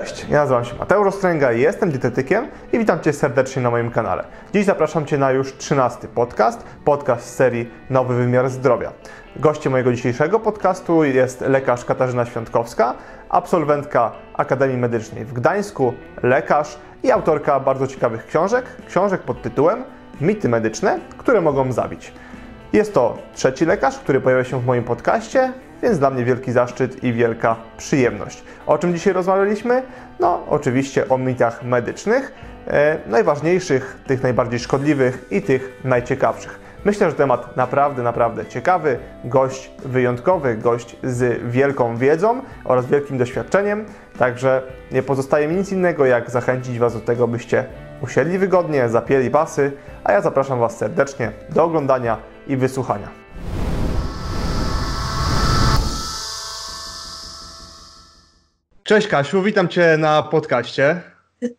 Cześć, ja nazywam się Mateusz Stręga, jestem dietetykiem i witam Cię serdecznie na moim kanale. Dziś zapraszam Cię na już 13. podcast z serii Nowy Wymiar Zdrowia. Gościem mojego dzisiejszego podcastu jest lekarz Katarzyna Świątkowska, absolwentka Akademii Medycznej w Gdańsku, lekarz i autorka bardzo ciekawych książek pod tytułem Mity medyczne, które mogą zabić. Jest to trzeci lekarz, który pojawia się w moim podcaście, więc dla mnie wielki zaszczyt i wielka przyjemność. O czym dzisiaj rozmawialiśmy? No, oczywiście o mitach medycznych, najważniejszych, tych najbardziej szkodliwych i tych najciekawszych. Myślę, że temat naprawdę ciekawy, gość wyjątkowy, gość z wielką wiedzą oraz wielkim doświadczeniem, także nie pozostaje mi nic innego, jak zachęcić Was do tego, byście usiedli wygodnie, zapięli pasy, a ja zapraszam Was serdecznie do oglądania i wysłuchania. Cześć Kasiu, witam Cię na podcaście.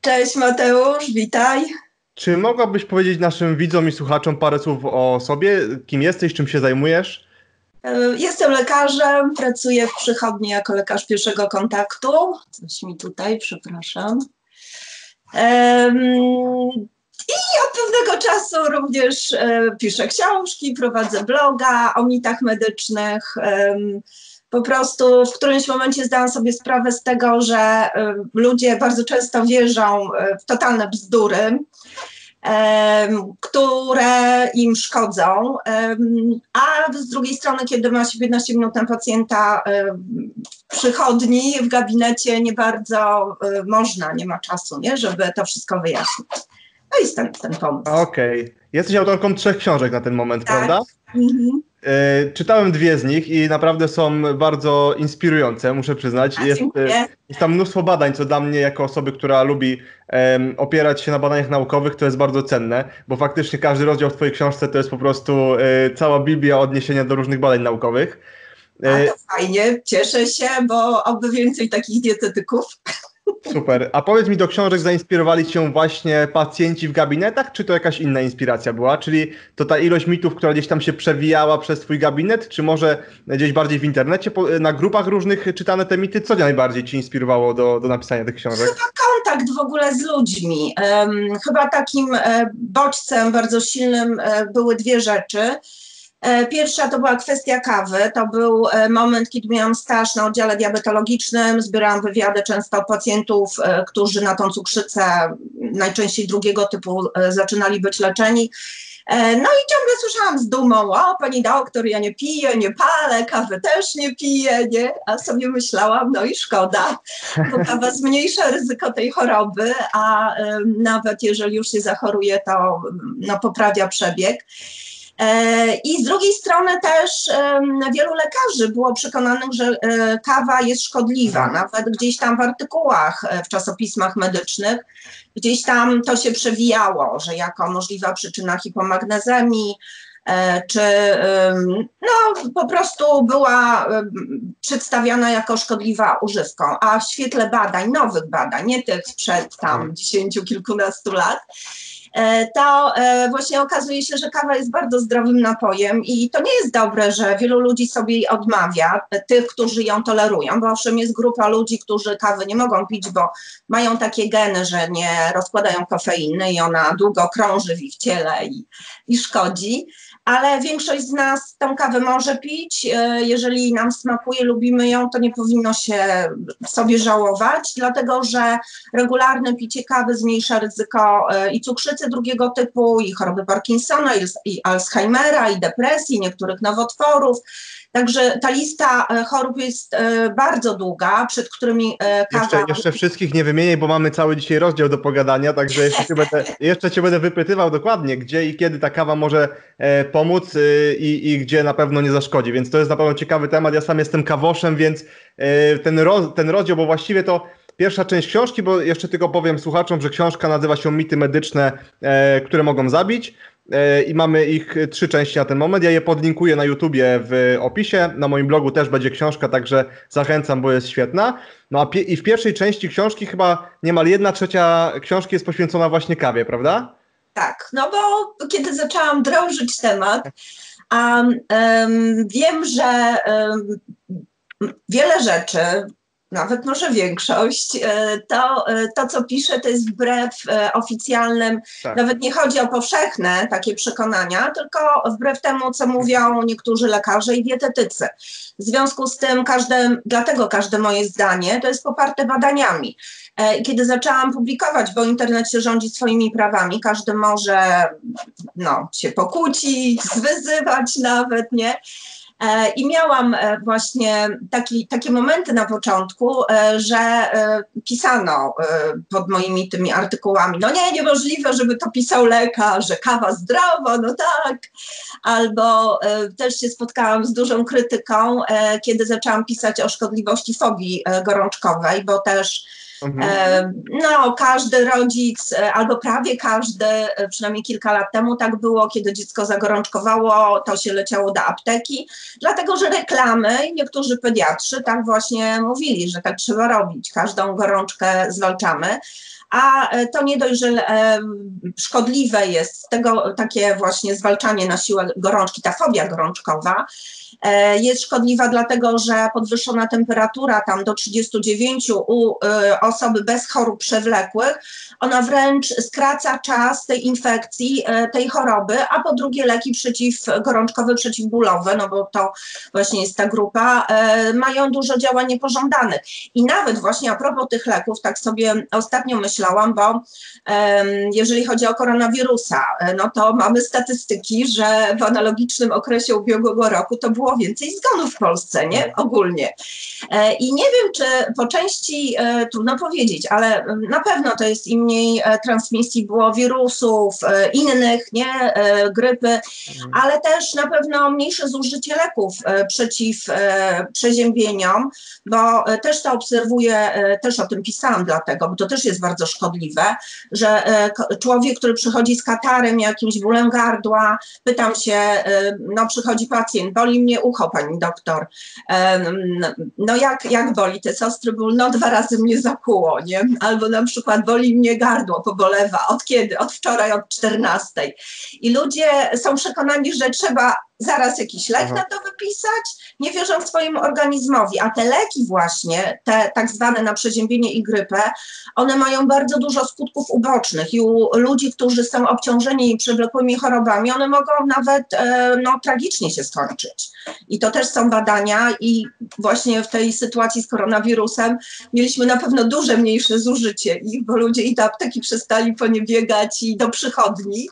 Cześć Mateusz, witaj. Czy mogłabyś powiedzieć naszym widzom i słuchaczom parę słów o sobie? Kim jesteś, czym się zajmujesz? Jestem lekarzem, pracuję w przychodni jako lekarz pierwszego kontaktu. Coś mi tutaj, przepraszam. I od pewnego czasu również piszę książki, prowadzę bloga o mitach medycznych. Po prostu w którymś momencie zdałam sobie sprawę z tego, że ludzie bardzo często wierzą w totalne bzdury, które im szkodzą, a z drugiej strony, kiedy ma się 15 minut na pacjenta w przychodni, w gabinecie nie bardzo można, nie ma czasu, nie, żeby to wszystko wyjaśnić. No i stąd ten pomysł. Okej. Jesteś autorką 3 książek na ten moment, tak, prawda? Mhm. Czytałem 2 z nich i naprawdę są bardzo inspirujące, muszę przyznać. Jest tam mnóstwo badań, co dla mnie, jako osoby, która lubi opierać się na badaniach naukowych, to jest bardzo cenne, bo faktycznie każdy rozdział w Twojej książce to jest po prostu cała Biblia odniesienia do różnych badań naukowych. A to fajnie, cieszę się, bo oby więcej takich dietetyków. Super. A powiedz mi, do książek zainspirowali Cię właśnie pacjenci w gabinetach, czy to jakaś inna inspiracja była? Czyli to ta ilość mitów, która gdzieś tam się przewijała przez Twój gabinet, czy może gdzieś bardziej w internecie, na grupach różnych czytane te mity? Co najbardziej Ci inspirowało do napisania tych książek? Chyba kontakt w ogóle z ludźmi. Chyba takim bodźcem bardzo silnym były 2 rzeczy. Pierwsza to była kwestia kawy, to był moment, kiedy miałam staż na oddziale diabetologicznym, zbierałam wywiady często od pacjentów, którzy na tą cukrzycę, najczęściej drugiego typu, zaczynali być leczeni. No i ciągle słyszałam z dumą: o, pani doktor, ja nie piję, nie palę, kawy też nie piję, nie? A sobie myślałam, no i szkoda, bo kawa zmniejsza ryzyko tej choroby, a nawet jeżeli już się zachoruje, to no, poprawia przebieg. I z drugiej strony też wielu lekarzy było przekonanych, że kawa jest szkodliwa, nawet gdzieś tam w artykułach, w czasopismach medycznych, gdzieś tam to się przewijało, że jako możliwa przyczyna hipomagnezemii, czy no, po prostu była przedstawiana jako szkodliwa używką, a w świetle badań, nowych badań, nie tych sprzed tam 10 kilkunastu lat, to właśnie okazuje się, że kawa jest bardzo zdrowym napojem i to nie jest dobre, że wielu ludzi sobie jej odmawia, tych, którzy ją tolerują, bo owszem jest grupa ludzi, którzy kawy nie mogą pić, bo mają takie geny, że nie rozkładają kofeiny i ona długo krąży w ich ciele i szkodzi, ale większość z nas tą kawę może pić, jeżeli nam smakuje, lubimy ją, to nie powinno się sobie żałować, dlatego że regularne picie kawy zmniejsza ryzyko i cukrzycy drugiego typu, i choroby Parkinsona, i Alzheimera, i depresji, niektórych nowotworów. Także ta lista chorób jest bardzo długa, przed którymi kawa... Jeszcze wszystkich nie wymienię, bo mamy cały dzisiaj rozdział do pogadania, także jeszcze cię będę wypytywał dokładnie, gdzie i kiedy ta kawa może pomóc i gdzie na pewno nie zaszkodzi, więc to jest na pewno ciekawy temat. Ja sam jestem kawoszem, więc ten rozdział, bo właściwie to pierwsza część książki, bo jeszcze tylko powiem słuchaczom, że książka nazywa się Mity medyczne, które mogą zabić. I mamy ich 3 części na ten moment. Ja je podlinkuję na YouTubie w opisie. Na moim blogu też będzie książka, także zachęcam, bo jest świetna. No a w pierwszej części książki chyba niemal 1/3 książki jest poświęcona właśnie kawie, prawda? Tak, no bo kiedy zaczęłam drążyć temat, a wiem, że wiele rzeczy nawet może większość, to co pisze, to jest wbrew oficjalnym, tak. Nawet nie chodzi o powszechne takie przekonania, tylko wbrew temu, co mówią niektórzy lekarze i dietetycy. W związku z tym każde moje zdanie to jest poparte badaniami. Kiedy zaczęłam publikować, bo internet się rządzi swoimi prawami, każdy może się pokłócić, zwyzywać nawet, nie? I miałam właśnie takie momenty na początku, że pisano pod moimi tymi artykułami, niemożliwe, żeby to pisał lekarz, że kawa zdrowa, tak. Albo też się spotkałam z dużą krytyką, kiedy zaczęłam pisać o szkodliwości fobii gorączkowej, bo też każdy rodzic, albo prawie każdy, przynajmniej kilka lat temu tak było, kiedy dziecko zagorączkowało, to się leciało do apteki, dlatego że reklamy i niektórzy pediatrzy tak właśnie mówili, że tak trzeba robić, każdą gorączkę zwalczamy. A to nie dość, że szkodliwe jest z tego takie właśnie zwalczanie na siłę gorączki, ta fobia gorączkowa jest szkodliwa dlatego, że podwyższona temperatura tam do 39 u osoby bez chorób przewlekłych, ona wręcz skraca czas tej infekcji, tej choroby, a po drugie leki przeciwgorączkowe, przeciwbólowe, bo to właśnie jest ta grupa, mają dużo działań niepożądanych. I nawet właśnie a propos tych leków, tak sobie ostatnio myślałam, bo jeżeli chodzi o koronawirusa, to mamy statystyki, że w analogicznym okresie ubiegłego roku to było więcej zgonów w Polsce, nie? Ogólnie. I nie wiem, czy po części trudno powiedzieć, ale na pewno to jest i mniej transmisji było wirusów, innych, nie? Grypy, ale też na pewno mniejsze zużycie leków przeciw przeziębieniom, bo też to obserwuję, też o tym pisałam dlatego, bo to też jest bardzo szkodliwe, że człowiek, który przychodzi z katarem, jakimś bólem gardła, pytam się, przychodzi pacjent, boli mnie ucho, pani doktor, jak boli, to jest ostry ból, 2 razy mnie zakuło, nie? Albo na przykład boli mnie gardło, pobolewa, od kiedy? Od wczoraj, od 14. I ludzie są przekonani, że trzeba zaraz jakiś lek na to wypisać, nie wierzą swojemu organizmowi, a te leki właśnie, te tak zwane na przeziębienie i grypę, one mają bardzo dużo skutków ubocznych i u ludzi, którzy są obciążeni przewlekłymi chorobami, one mogą nawet tragicznie się skończyć. I to też są badania i właśnie w tej sytuacji z koronawirusem mieliśmy na pewno dużo mniejsze zużycie ich, bo ludzie i do apteki przestali po nie biegać i do przychodni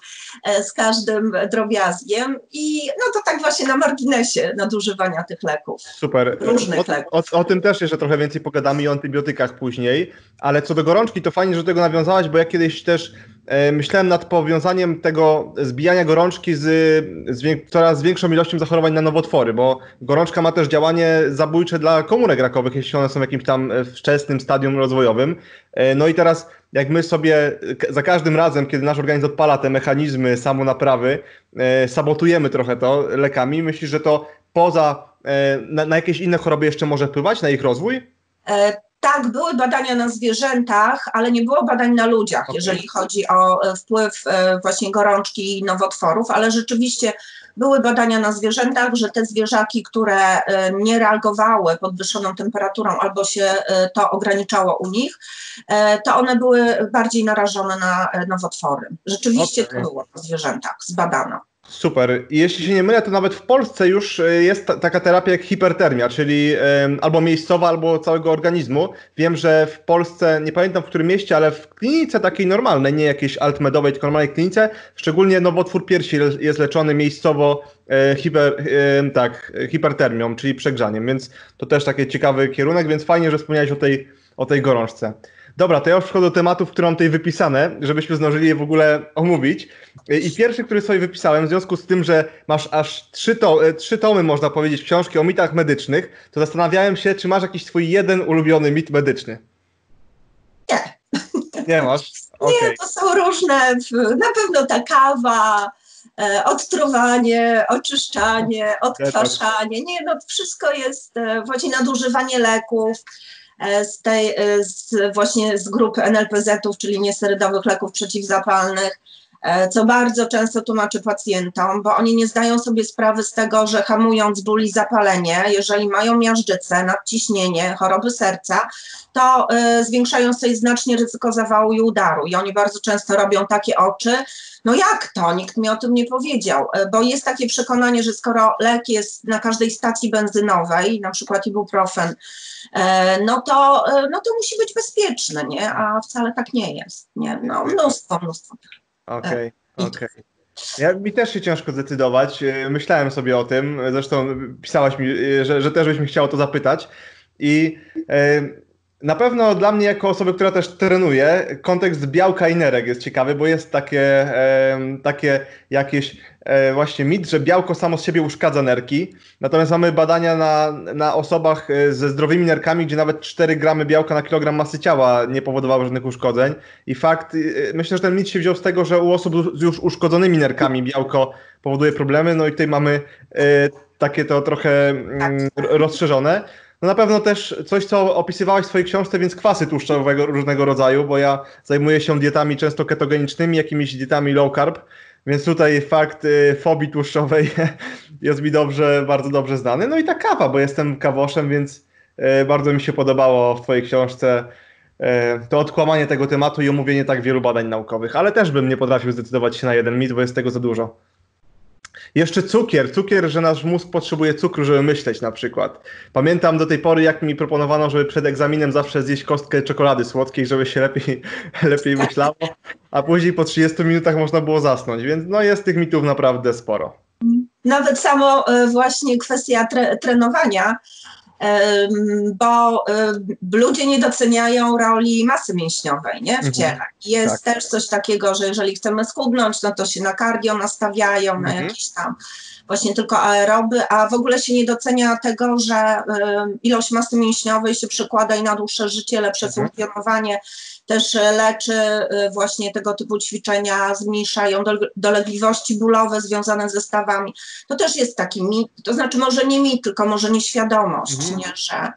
z każdym drobiazgiem i to tak właśnie na marginesie nadużywania tych leków. Super. Różnych leków. O tym też jeszcze trochę więcej pogadamy i o antybiotykach później, ale co do gorączki to fajnie, że do tego nawiązałaś, bo ja kiedyś też myślałem nad powiązaniem tego zbijania gorączki z coraz większą ilością zachorowań na nowotwory, bo gorączka ma też działanie zabójcze dla komórek rakowych, jeśli one są w jakimś tam wczesnym stadium rozwojowym. No i teraz jak my sobie za każdym razem, kiedy nasz organizm odpala te mechanizmy samonaprawy, sabotujemy trochę to lekami, myślisz, że to poza na jakieś inne choroby jeszcze może wpływać, na ich rozwój? Tak, były badania na zwierzętach, ale nie było badań na ludziach, jeżeli chodzi o wpływ właśnie gorączki i nowotworów, ale rzeczywiście były badania na zwierzętach, że te zwierzaki, które nie reagowały podwyższoną temperaturą albo się to ograniczało u nich, to one były bardziej narażone na nowotwory. Rzeczywiście to było na zwierzętach, zbadano. Super. I jeśli się nie mylę, to nawet w Polsce już jest taka terapia jak hipertermia, czyli albo miejscowa, albo całego organizmu. Wiem, że w Polsce, nie pamiętam w którym mieście, ale w klinice takiej normalnej, nie jakiejś altmedowej, tylko normalnej klinice, szczególnie nowotwór piersi jest leczony miejscowo hipertermią, czyli przegrzaniem, więc to też taki ciekawy kierunek, więc fajnie, że wspomniałeś o tej gorączce. Dobra, to ja już wchodzę do tematów, które mam tutaj wypisane, żebyśmy zdążyli je w ogóle omówić. I pierwszy, który sobie wypisałem, w związku z tym, że masz aż 3 tomy, można powiedzieć, książki o mitach medycznych, to zastanawiałem się, czy masz jakiś twój jeden ulubiony mit medyczny? Nie. Nie masz? Okay. Nie, to są różne, na pewno ta kawa, odtruwanie, oczyszczanie, odkwaszanie, wszystko jest, właśnie nadużywanie leków, z grupy NLPZ-ów, czyli nieserydowych leków przeciwzapalnych, co bardzo często tłumaczę pacjentom, bo oni nie zdają sobie sprawy z tego, że hamując ból i zapalenie, jeżeli mają miażdżycę, nadciśnienie, choroby serca, to zwiększają sobie znacznie ryzyko zawału i udaru. I oni bardzo często robią takie oczy, no jak to? Nikt mi o tym nie powiedział, bo jest takie przekonanie, że skoro lek jest na każdej stacji benzynowej, na przykład ibuprofen, no to musi być bezpieczny, nie? A wcale tak nie jest, nie? No mnóstwo. Okej. Mi też się ciężko zdecydować, myślałem sobie o tym, zresztą pisałaś mi, że też byś mi chciała o to zapytać i na pewno dla mnie jako osoby, która też trenuje, kontekst białka i nerek jest ciekawy, bo jest takie jakieś właśnie mit, że białko samo z siebie uszkadza nerki, natomiast mamy badania na osobach ze zdrowymi nerkami, gdzie nawet 4 gramy białka na kilogram masy ciała nie powodowało żadnych uszkodzeń i fakt, myślę, że ten mit się wziął z tego, że u osób z już uszkodzonymi nerkami białko powoduje problemy, no i tutaj mamy takie to trochę rozszerzone. No na pewno też coś, co opisywałaś w swojej książce, więc kwasy tłuszczowe różnego rodzaju, bo ja zajmuję się dietami często ketogenicznymi, jakimiś dietami low carb, więc tutaj fakt fobii tłuszczowej jest mi bardzo dobrze znany. No i ta kawa, bo jestem kawoszem, więc bardzo mi się podobało w twojej książce to odkłamanie tego tematu i omówienie tak wielu badań naukowych, ale też bym nie potrafił zdecydować się na jeden mit, bo jest tego za dużo. Jeszcze cukier, że nasz mózg potrzebuje cukru, żeby myśleć na przykład. Pamiętam do tej pory, jak mi proponowano, żeby przed egzaminem zawsze zjeść kostkę czekolady słodkiej, żeby się lepiej myślało, a później po 30 minutach można było zasnąć, więc no jest tych mitów naprawdę sporo. Nawet samo właśnie kwestia trenowania, bo ludzie nie doceniają roli masy mięśniowej, nie, w ciele. Jest też coś takiego, że jeżeli chcemy schudnąć, no to się na kardio nastawiają, na jakieś tam właśnie tylko aeroby, a w ogóle się nie docenia tego, że ilość masy mięśniowej się przekłada i na dłuższe życie, lepsze funkcjonowanie, też leczy właśnie tego typu ćwiczenia, zmniejszają dolegliwości bólowe związane ze stawami. To też jest taki mit, to znaczy może nie mit, tylko może nieświadomość, nie, że...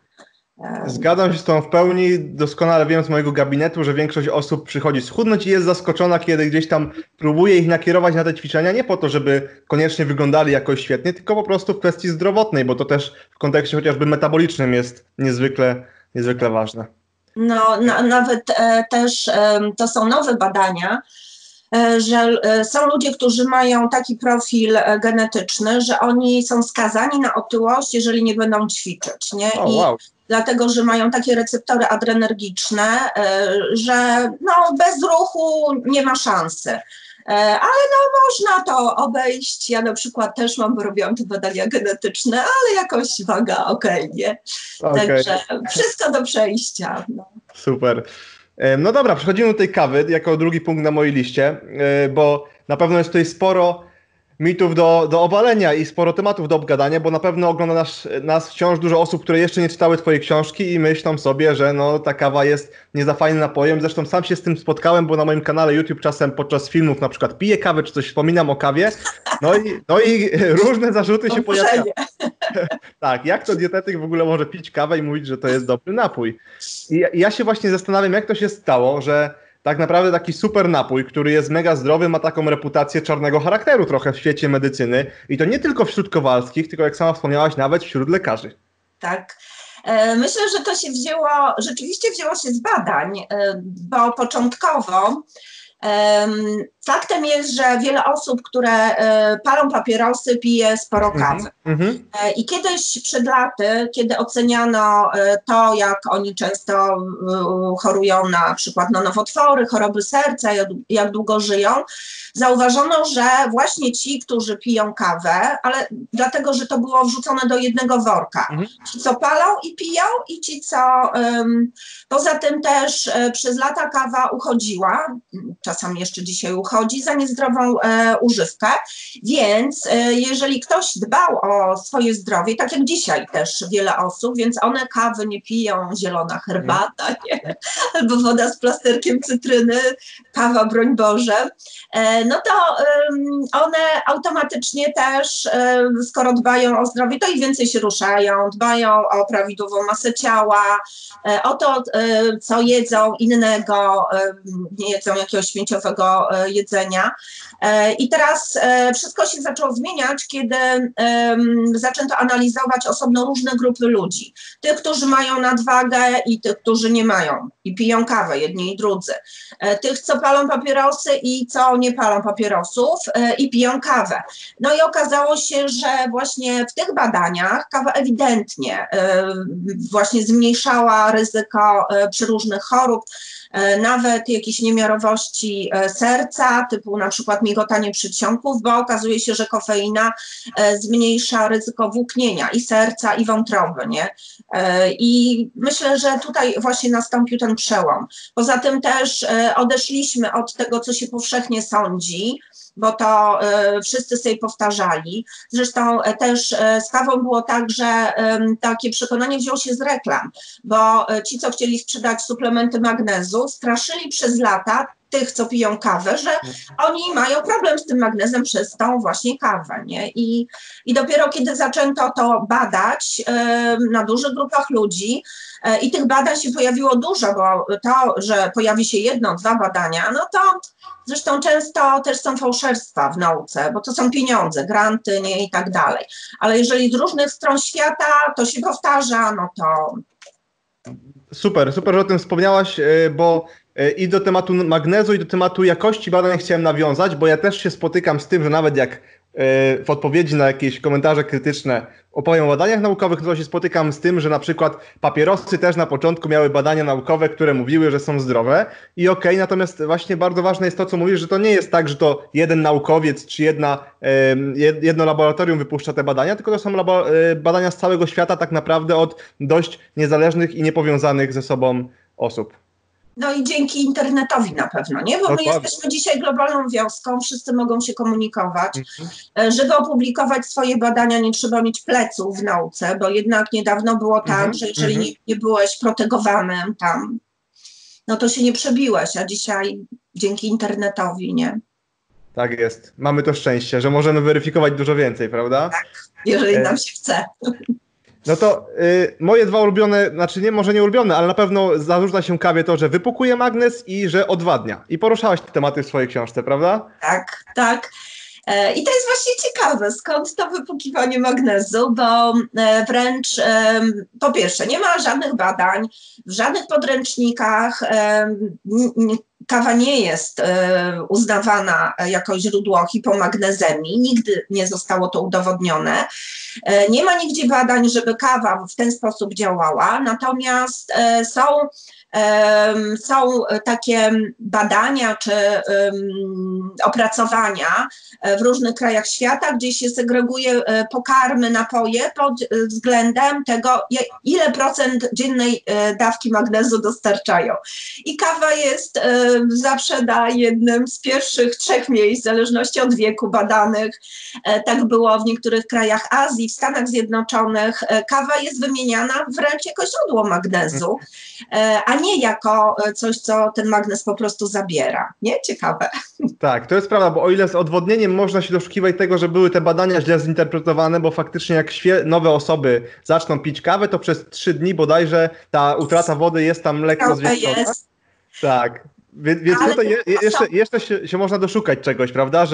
Zgadzam się z tą w pełni, doskonale wiem z mojego gabinetu, że większość osób przychodzi schudnąć i jest zaskoczona, kiedy gdzieś tam próbuje ich nakierować na te ćwiczenia, nie po to, żeby koniecznie wyglądali jakoś świetnie, tylko po prostu w kwestii zdrowotnej, bo to też w kontekście chociażby metabolicznym jest niezwykle ważne. No nawet też to są nowe badania, że są ludzie, którzy mają taki profil genetyczny, że oni są skazani na otyłość, jeżeli nie będą ćwiczyć, nie? I dlatego, że mają takie receptory adrenergiczne, że no, bez ruchu nie ma szansy. Ale no można to obejść, ja na przykład też robiłam te badania genetyczne, ale jakoś waga okej, nie? Także wszystko do przejścia. No. Super. No dobra, przechodzimy do tej kawy jako drugi punkt na mojej liście, bo na pewno jest tutaj sporo mitów do obalenia i sporo tematów do obgadania, bo na pewno ogląda nas wciąż dużo osób, które jeszcze nie czytały twojej książki i myślą sobie, że no ta kawa jest nie za fajnym napojem. Zresztą sam się z tym spotkałem, bo na moim kanale YouTube czasem podczas filmów na przykład piję kawę czy coś wspominam o kawie, no i różne zarzuty się pojawiają. Tak, jak to dietetyk w ogóle może pić kawę i mówić, że to jest dobry napój? I ja się właśnie zastanawiam, jak to się stało, że tak naprawdę taki super napój, który jest mega zdrowy, ma taką reputację czarnego charakteru trochę w świecie medycyny i to nie tylko wśród Kowalskich, tylko jak sama wspomniałaś, nawet wśród lekarzy. Tak. Myślę, że to się rzeczywiście wzięło się z badań, bo początkowo faktem jest, że wiele osób, które palą papierosy, pije sporo kawy. I kiedyś przed laty, kiedy oceniano to, jak oni często chorują na przykład na nowotwory, choroby serca, jak długo żyją, zauważono, że właśnie ci, którzy piją kawę, ale dlatego, że to było wrzucone do jednego worka. Ci, co palą i piją i ci, co... Poza tym też przez lata kawa uchodziła, czasami jeszcze dzisiaj uchodzi, za niezdrową używkę, więc jeżeli ktoś dbał o swoje zdrowie, tak jak dzisiaj też wiele osób, więc one kawy nie piją, zielona herbata, nie? Albo woda z plasterkiem cytryny, kawa, broń Boże, no to one automatycznie też, skoro dbają o zdrowie, to i więcej się ruszają, dbają o prawidłową masę ciała, o to, co jedzą innego, nie jedzą jakiegoś śmieciowego jedzenia. I teraz wszystko się zaczęło zmieniać, kiedy zaczęto analizować osobno różne grupy ludzi. Tych, którzy mają nadwagę i tych, którzy nie mają i piją kawę, jedni i drudzy. Tych, co palą papierosy i co nie palą papierosów i piją kawę. No i okazało się, że właśnie w tych badaniach kawa ewidentnie właśnie zmniejszała ryzyko przeróżnych chorób, nawet jakieś niemiarowości serca, typu na przykład migotanie przedsionków, bo okazuje się, że kofeina zmniejsza ryzyko włóknienia i serca, i wątroby, nie? I myślę, że tutaj właśnie nastąpił ten przełom. Poza tym też odeszliśmy od tego, co się powszechnie sądzi, bo to wszyscy sobie powtarzali. Zresztą też z kawą było tak, że takie przekonanie wzięło się z reklam, bo ci, co chcieli sprzedać suplementy magnezu, straszyli przez lata tych, co piją kawę, że oni mają problem z tym magnezem przez tą właśnie kawę, nie? I dopiero kiedy zaczęto to badać na dużych grupach ludzi i tych badań się pojawiło dużo, bo to, że pojawi się jedno, dwa badania, no to zresztą często też są fałszerstwa w nauce, bo to są pieniądze, granty, nie, i tak dalej. Ale jeżeli z różnych stron świata to się powtarza, no to... Super, super, że o tym wspomniałaś, bo i do tematu magnezu, i do tematu jakości badań chciałem nawiązać, bo ja też się spotykam z tym, że nawet jak w odpowiedzi na jakieś komentarze krytyczne opowiem o badaniach naukowych, to się spotykam z tym, że na przykład papierosy też na początku miały badania naukowe, które mówiły, że są zdrowe i okej, natomiast właśnie bardzo ważne jest to, co mówisz, że to nie jest tak, że to jeden naukowiec czy jedno laboratorium wypuszcza te badania, tylko to są badania z całego świata tak naprawdę od dość niezależnych i niepowiązanych ze sobą osób. No i dzięki internetowi na pewno, nie? Bo my jesteśmy dzisiaj globalną wioską, wszyscy mogą się komunikować. Żeby opublikować swoje badania, nie trzeba mieć pleców w nauce, bo jednak niedawno było tak, że jeżeli nie byłeś protegowanym tam, no to się nie przebiłeś, a dzisiaj dzięki internetowi, nie? Tak jest. Mamy to szczęście, że możemy weryfikować dużo więcej, prawda? Tak, jeżeli nam się chce. No to moje dwa ulubione, znaczy nie, może nie ulubione, ale na pewno zarzuca się kawie to, że wypłukuje magnez i że odwadnia. I poruszałaś te tematy w swojej książce, prawda? Tak, tak. I to jest właśnie ciekawe, skąd to wypłukiwanie magnezu, bo wręcz po pierwsze nie ma żadnych badań, w żadnych podręcznikach, kawa nie jest uznawana jako źródło hipomagnezemii, nigdy nie zostało to udowodnione. Nie ma nigdzie badań, żeby kawa w ten sposób działała, natomiast są takie badania czy opracowania w różnych krajach świata, gdzie się segreguje pokarmy, napoje pod względem tego, ile procent dziennej dawki magnezu dostarczają. I kawa jest zawsze na jednym z pierwszych trzech miejsc, w zależności od wieku badanych. Tak było w niektórych krajach Azji, w Stanach Zjednoczonych. Kawa jest wymieniana wręcz jako źródło magnezu, a nie jako coś, co ten magnez po prostu zabiera. Nie? Ciekawe. Tak, to jest prawda, bo o ile z odwodnieniem można się doszukiwać tego, że były te badania źle zinterpretowane, bo faktycznie jak nowe osoby zaczną pić kawę, to przez 3 dni bodajże ta utrata wody jest tam lekko zwiększona. Tak. Więc ale tutaj jeszcze się można doszukać czegoś, prawda?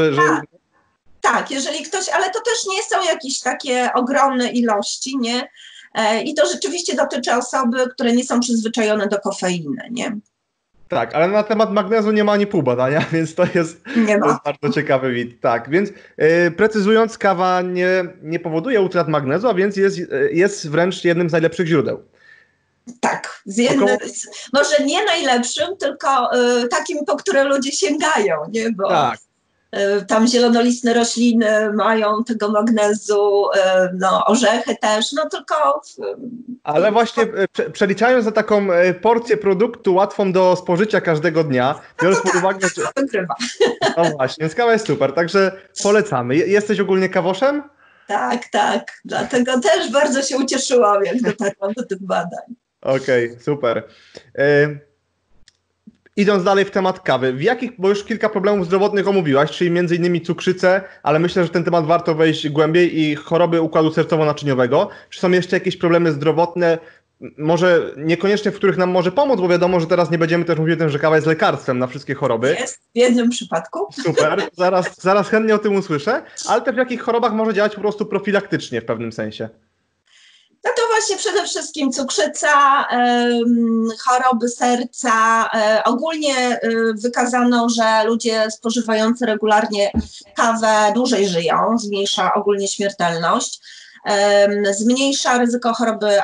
Tak, jeżeli ktoś, ale to też nie są jakieś takie ogromne ilości, nie? I to rzeczywiście dotyczy osoby, które nie są przyzwyczajone do kofeiny, nie? Tak, ale na temat magnezu nie ma ani pół badania, więc to jest bardzo ciekawy wid. Tak, więc precyzując, kawa nie powoduje utrat magnezu, a więc jest wręcz jednym z najlepszych źródeł. Tak, może nie najlepszym, tylko takim, po które ludzie sięgają, nie? Bo tak. Tam zielonolistne rośliny mają tego magnezu, no orzechy też, no tylko... Ale właśnie przeliczając na taką porcję produktu łatwą do spożycia każdego dnia, biorąc pod uwagę... No właśnie, więc kawa jest super, także polecamy. Jesteś ogólnie kawoszem? Tak, tak, dlatego też bardzo się ucieszyłam, jak dotarłam do tych badań. Okej, super. Idąc dalej w temat kawy, bo już kilka problemów zdrowotnych omówiłaś, czyli m.in. cukrzycę, ale myślę, że ten temat warto wejść głębiej i choroby układu sercowo-naczyniowego. Czy są jeszcze jakieś problemy zdrowotne może niekoniecznie w których nam może pomóc, bo wiadomo, że teraz nie będziemy też mówić o tym, że kawa jest lekarstwem na wszystkie choroby. Jest, w jednym przypadku. Super, zaraz chętnie o tym usłyszę, ale też w jakich chorobach może działać po prostu profilaktycznie w pewnym sensie. No to właśnie przede wszystkim cukrzyca, choroby serca. Ogólnie wykazano, że ludzie spożywający regularnie kawę dłużej żyją, zmniejsza ogólnie śmiertelność, zmniejsza ryzyko choroby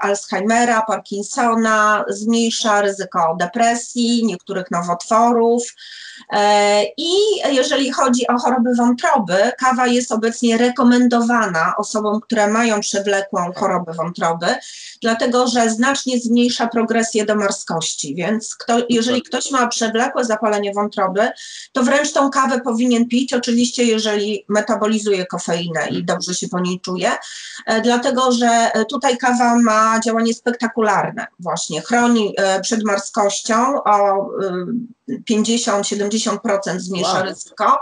Alzheimera, Parkinsona, zmniejsza ryzyko depresji, niektórych nowotworów. I jeżeli chodzi o choroby wątroby, kawa jest obecnie rekomendowana osobom, które mają przewlekłą chorobę wątroby, dlatego że znacznie zmniejsza progresję do marskości, więc jeżeli ktoś ma przewlekłe zapalenie wątroby, to wręcz tą kawę powinien pić, oczywiście jeżeli metabolizuje kofeinę i dobrze się po niej czuje, dlatego że tutaj kawa ma działanie spektakularne, właśnie chroni przed marskością o 50-70% zmniejsza ryzyko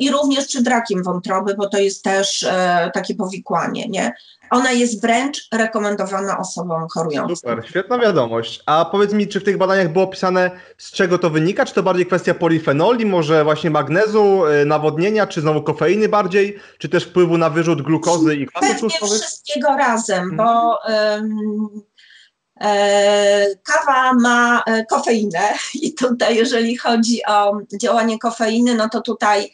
i również przed rakiem wątroby, bo to jest też takie powikłanie, nie? Ona jest wręcz rekomendowana osobom chorującym. Super, świetna wiadomość. A powiedz mi, czy w tych badaniach było opisane, z czego to wynika? Czy to bardziej kwestia polifenoli, może właśnie magnezu, nawodnienia, czy znowu kofeiny bardziej, czy też wpływu na wyrzut glukozy i kwasów tłuszczowych? Pewnie wszystkiego razem, bo... kawa ma kofeinę i tutaj jeżeli chodzi o działanie kofeiny, no to tutaj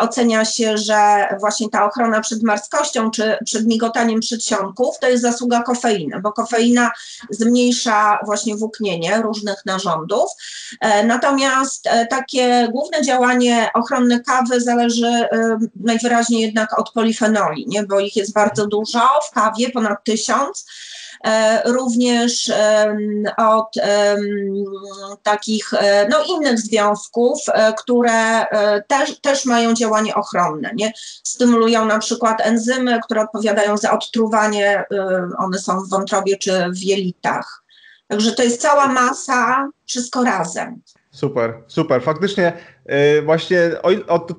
ocenia się, że właśnie ta ochrona przed marskością czy przed migotaniem przedsionków to jest zasługa kofeiny, bo kofeina zmniejsza właśnie włóknienie różnych narządów. Natomiast takie główne działanie ochronne kawy zależy najwyraźniej jednak od polifenoli, nie? Bo ich jest bardzo dużo, w kawie ponad 1000. Również od takich innych związków, które też mają działanie ochronne, nie? Stymulują na przykład enzymy, które odpowiadają za odtruwanie, one są w wątrobie czy w jelitach. Także to jest cała masa, wszystko razem. Super, super. Faktycznie właśnie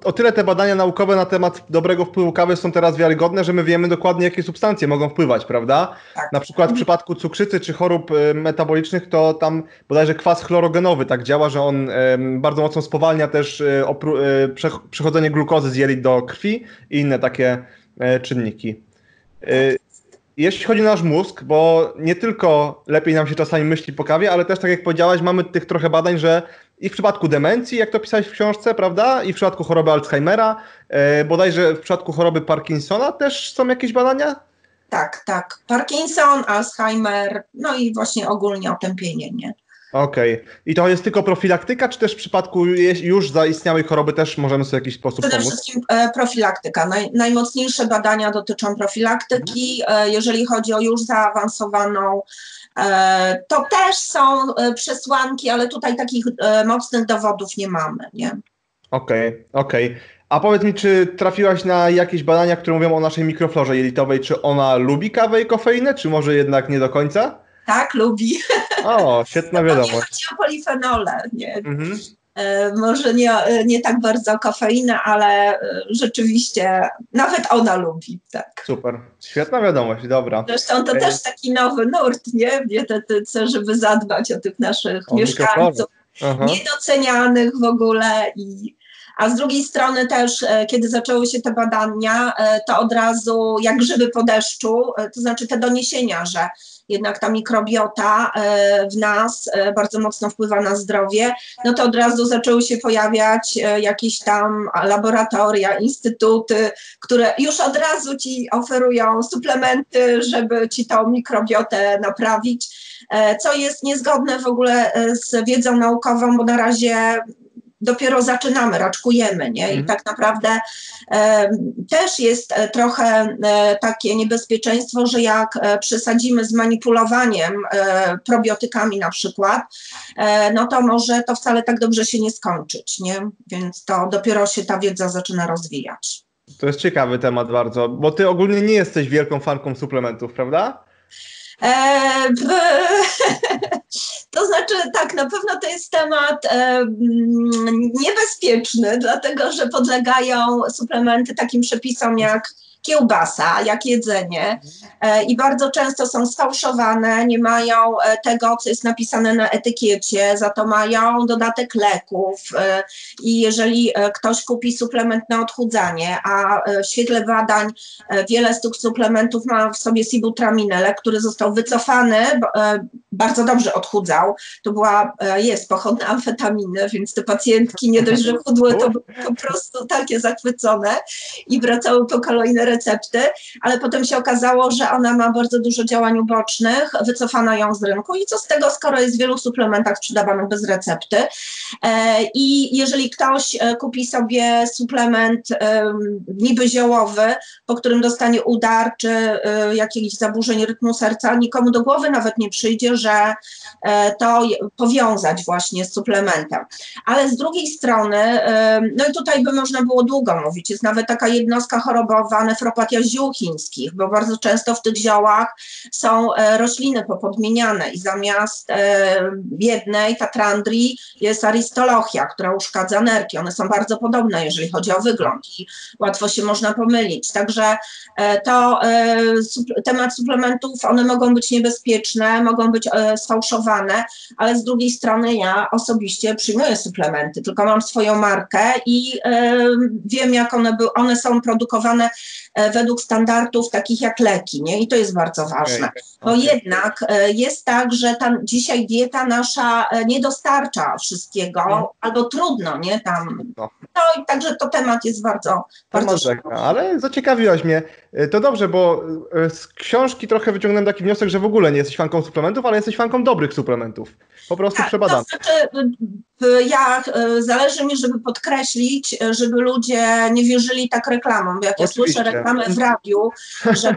o tyle te badania naukowe na temat dobrego wpływu kawy są teraz wiarygodne, że my wiemy dokładnie, jakie substancje mogą wpływać, prawda? Tak. Na przykład w przypadku cukrzycy czy chorób metabolicznych to tam bodajże kwas chlorogenowy tak działa, że on bardzo mocno spowalnia też przechodzenie glukozy z jelit do krwi i inne takie czynniki. Jeśli chodzi o nasz mózg, bo nie tylko lepiej nam się czasami myśli po kawie, ale też tak jak powiedziałaś, mamy tych trochę badań, że i w przypadku demencji, jak to pisałeś w książce, prawda, i w przypadku choroby Alzheimera, bodajże w przypadku choroby Parkinsona też są jakieś badania? Tak, tak. Parkinson, Alzheimer, no i właśnie ogólnie otępienie, nie? Okej. I to jest tylko profilaktyka, czy też w przypadku już zaistniałej choroby też możemy sobie w jakiś sposób pomóc? Przede wszystkim profilaktyka. Najmocniejsze badania dotyczą profilaktyki. Jeżeli chodzi o już zaawansowaną, to też są przesłanki, ale tutaj takich mocnych dowodów nie mamy, nie? Okej. A powiedz mi, czy trafiłaś na jakieś badania, które mówią o naszej mikroflorze jelitowej? Czy ona lubi kawę i kofeinę, czy może jednak nie do końca? Tak, lubi. O, świetna wiadomość. Nie chodzi o polifenole, nie? Może nie tak bardzo o kofeinę, ale rzeczywiście nawet ona lubi, tak. Super, świetna wiadomość, dobra. Zresztą to też taki nowy nurt, nie? W dietetyce, żeby zadbać o tych naszych mieszkańców, niedocenianych w ogóle. A z drugiej strony też, kiedy zaczęły się te badania, to od razu jak grzyby po deszczu, to znaczy te doniesienia, że jednak ta mikrobiota w nas bardzo mocno wpływa na zdrowie, no to od razu zaczęły się pojawiać jakieś tam laboratoria, instytuty, które już od razu ci oferują suplementy, żeby ci tą mikrobiotę naprawić, co jest niezgodne w ogóle z wiedzą naukową, bo na razie dopiero zaczynamy, raczkujemy, nie? I tak naprawdę też jest trochę takie niebezpieczeństwo, że jak przesadzimy z manipulowaniem probiotykami na przykład, no to może to wcale tak dobrze się nie skończyć, nie? Więc to dopiero się ta wiedza zaczyna rozwijać. To jest ciekawy temat bardzo, bo ty ogólnie nie jesteś wielką fanką suplementów, prawda? To znaczy tak, na pewno to jest temat niebezpieczny, dlatego że podlegają suplementy takim przepisom jak kiełbasa, jak jedzenie i bardzo często są sfałszowane, nie mają tego, co jest napisane na etykiecie, za to mają dodatek leków i jeżeli ktoś kupi suplement na odchudzanie, a w świetle badań wiele z tych suplementów ma w sobie sibutraminę, lek, który został wycofany, bardzo dobrze odchudzał, to jest pochodna amfetaminy, więc te pacjentki nie dość, że chudły, to były po prostu takie zachwycone i wracały po kolejne recepty, ale potem się okazało, że ona ma bardzo dużo działań ubocznych, wycofano ją z rynku i co z tego, skoro jest w wielu suplementach sprzedawanych bez recepty. I jeżeli ktoś kupi sobie suplement niby ziołowy, po którym dostanie udar czy jakichś zaburzeń rytmu serca, nikomu do głowy nawet nie przyjdzie, że to powiązać właśnie z suplementem. Ale z drugiej strony, no i tutaj by można było długo mówić, jest nawet taka jednostka chorobowa nefropatia ziół chińskich, bo bardzo często w tych ziołach są rośliny popodmieniane i zamiast jednej tatrandrii jest aristolochia, która uszkadza nerki. One są bardzo podobne, jeżeli chodzi o wygląd i łatwo się można pomylić. Także to temat suplementów, one mogą być niebezpieczne, mogą być sfałszowane, ale z drugiej strony ja osobiście przyjmuję suplementy, tylko mam swoją markę i wiem, jak one są produkowane według standardów takich jak leki, nie? I to jest bardzo ważne, bo jednak jest tak, że dzisiaj dieta nasza nie dostarcza wszystkiego, albo trudno, nie? No i także to temat jest bardzo ale zaciekawiłaś mnie. To dobrze, bo z książki trochę wyciągnąłem taki wniosek, że w ogóle nie jesteś fanką suplementów, ale jesteś fanką dobrych suplementów. Po prostu tak, przebadam. To znaczy, zależy mi, żeby podkreślić, żeby ludzie nie wierzyli tak reklamom, bo jak oczywiście. Ja słyszę reklamę w radiu, że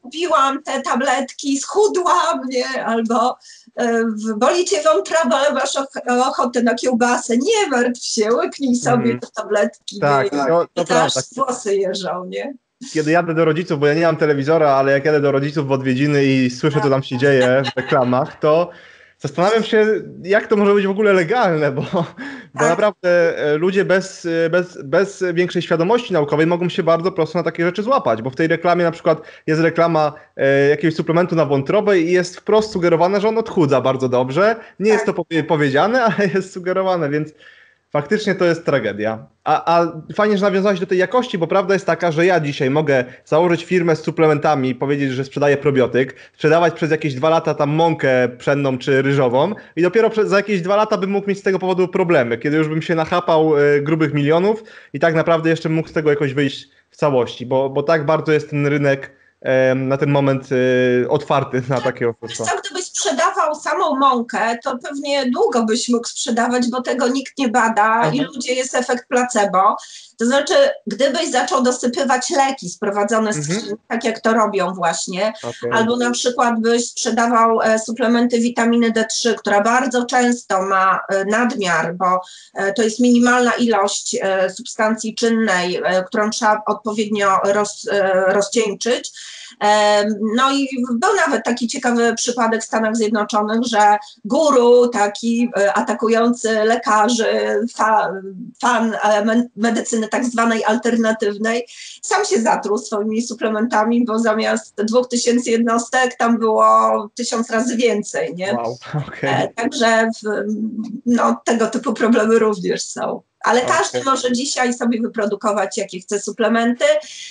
kupiłam te tabletki, schudłam, nie? Albo boli cię wątroba, ale masz ochotę na kiełbasę, nie martw się, łyknij sobie te tabletki, tak, włosy jeżą, nie? Kiedy jadę do rodziców, bo ja nie mam telewizora, ale jak jadę do rodziców w odwiedziny i słyszę, co tam się dzieje w reklamach, to zastanawiam się, jak to może być w ogóle legalne, bo naprawdę ludzie bez większej świadomości naukowej mogą się bardzo prosto na takie rzeczy złapać, bo w tej reklamie na przykład jest reklama jakiegoś suplementu na wątrobę i jest wprost sugerowane, że on odchudza bardzo dobrze. Nie jest to powiedziane, ale jest sugerowane, więc faktycznie to jest tragedia. A fajnie, że nawiązałaś do tej jakości, bo prawda jest taka, że ja dzisiaj mogę założyć firmę z suplementami i powiedzieć, że sprzedaję probiotyk, sprzedawać przez jakieś 2 lata tam mąkę pszenną czy ryżową i dopiero za jakieś 2 lata bym mógł mieć z tego powodu problemy, kiedy już bym się nachapał grubych milionów i tak naprawdę jeszcze mógł z tego jakoś wyjść w całości, bo tak bardzo jest ten rynek na ten moment otwarty na takie oszustwo. Gdybyś sprzedawał samą mąkę, to pewnie długo byś mógł sprzedawać, bo tego nikt nie bada i ludzie, jest efekt placebo. To znaczy, gdybyś zaczął dosypywać leki sprowadzone z Chin, tak jak to robią właśnie, albo na przykład byś sprzedawał suplementy witaminy D3, która bardzo często ma nadmiar, bo to jest minimalna ilość substancji czynnej, którą trzeba odpowiednio rozcieńczyć. No i był nawet taki ciekawy przypadek w Stanach Zjednoczonych, że guru taki atakujący lekarzy, fan medycyny tak zwanej alternatywnej, sam się zatruł swoimi suplementami, bo zamiast 2000 jednostek tam było 1000 razy więcej, nie? Wow, także tego typu problemy również są. Ale każdy może dzisiaj sobie wyprodukować, jakie chce suplementy,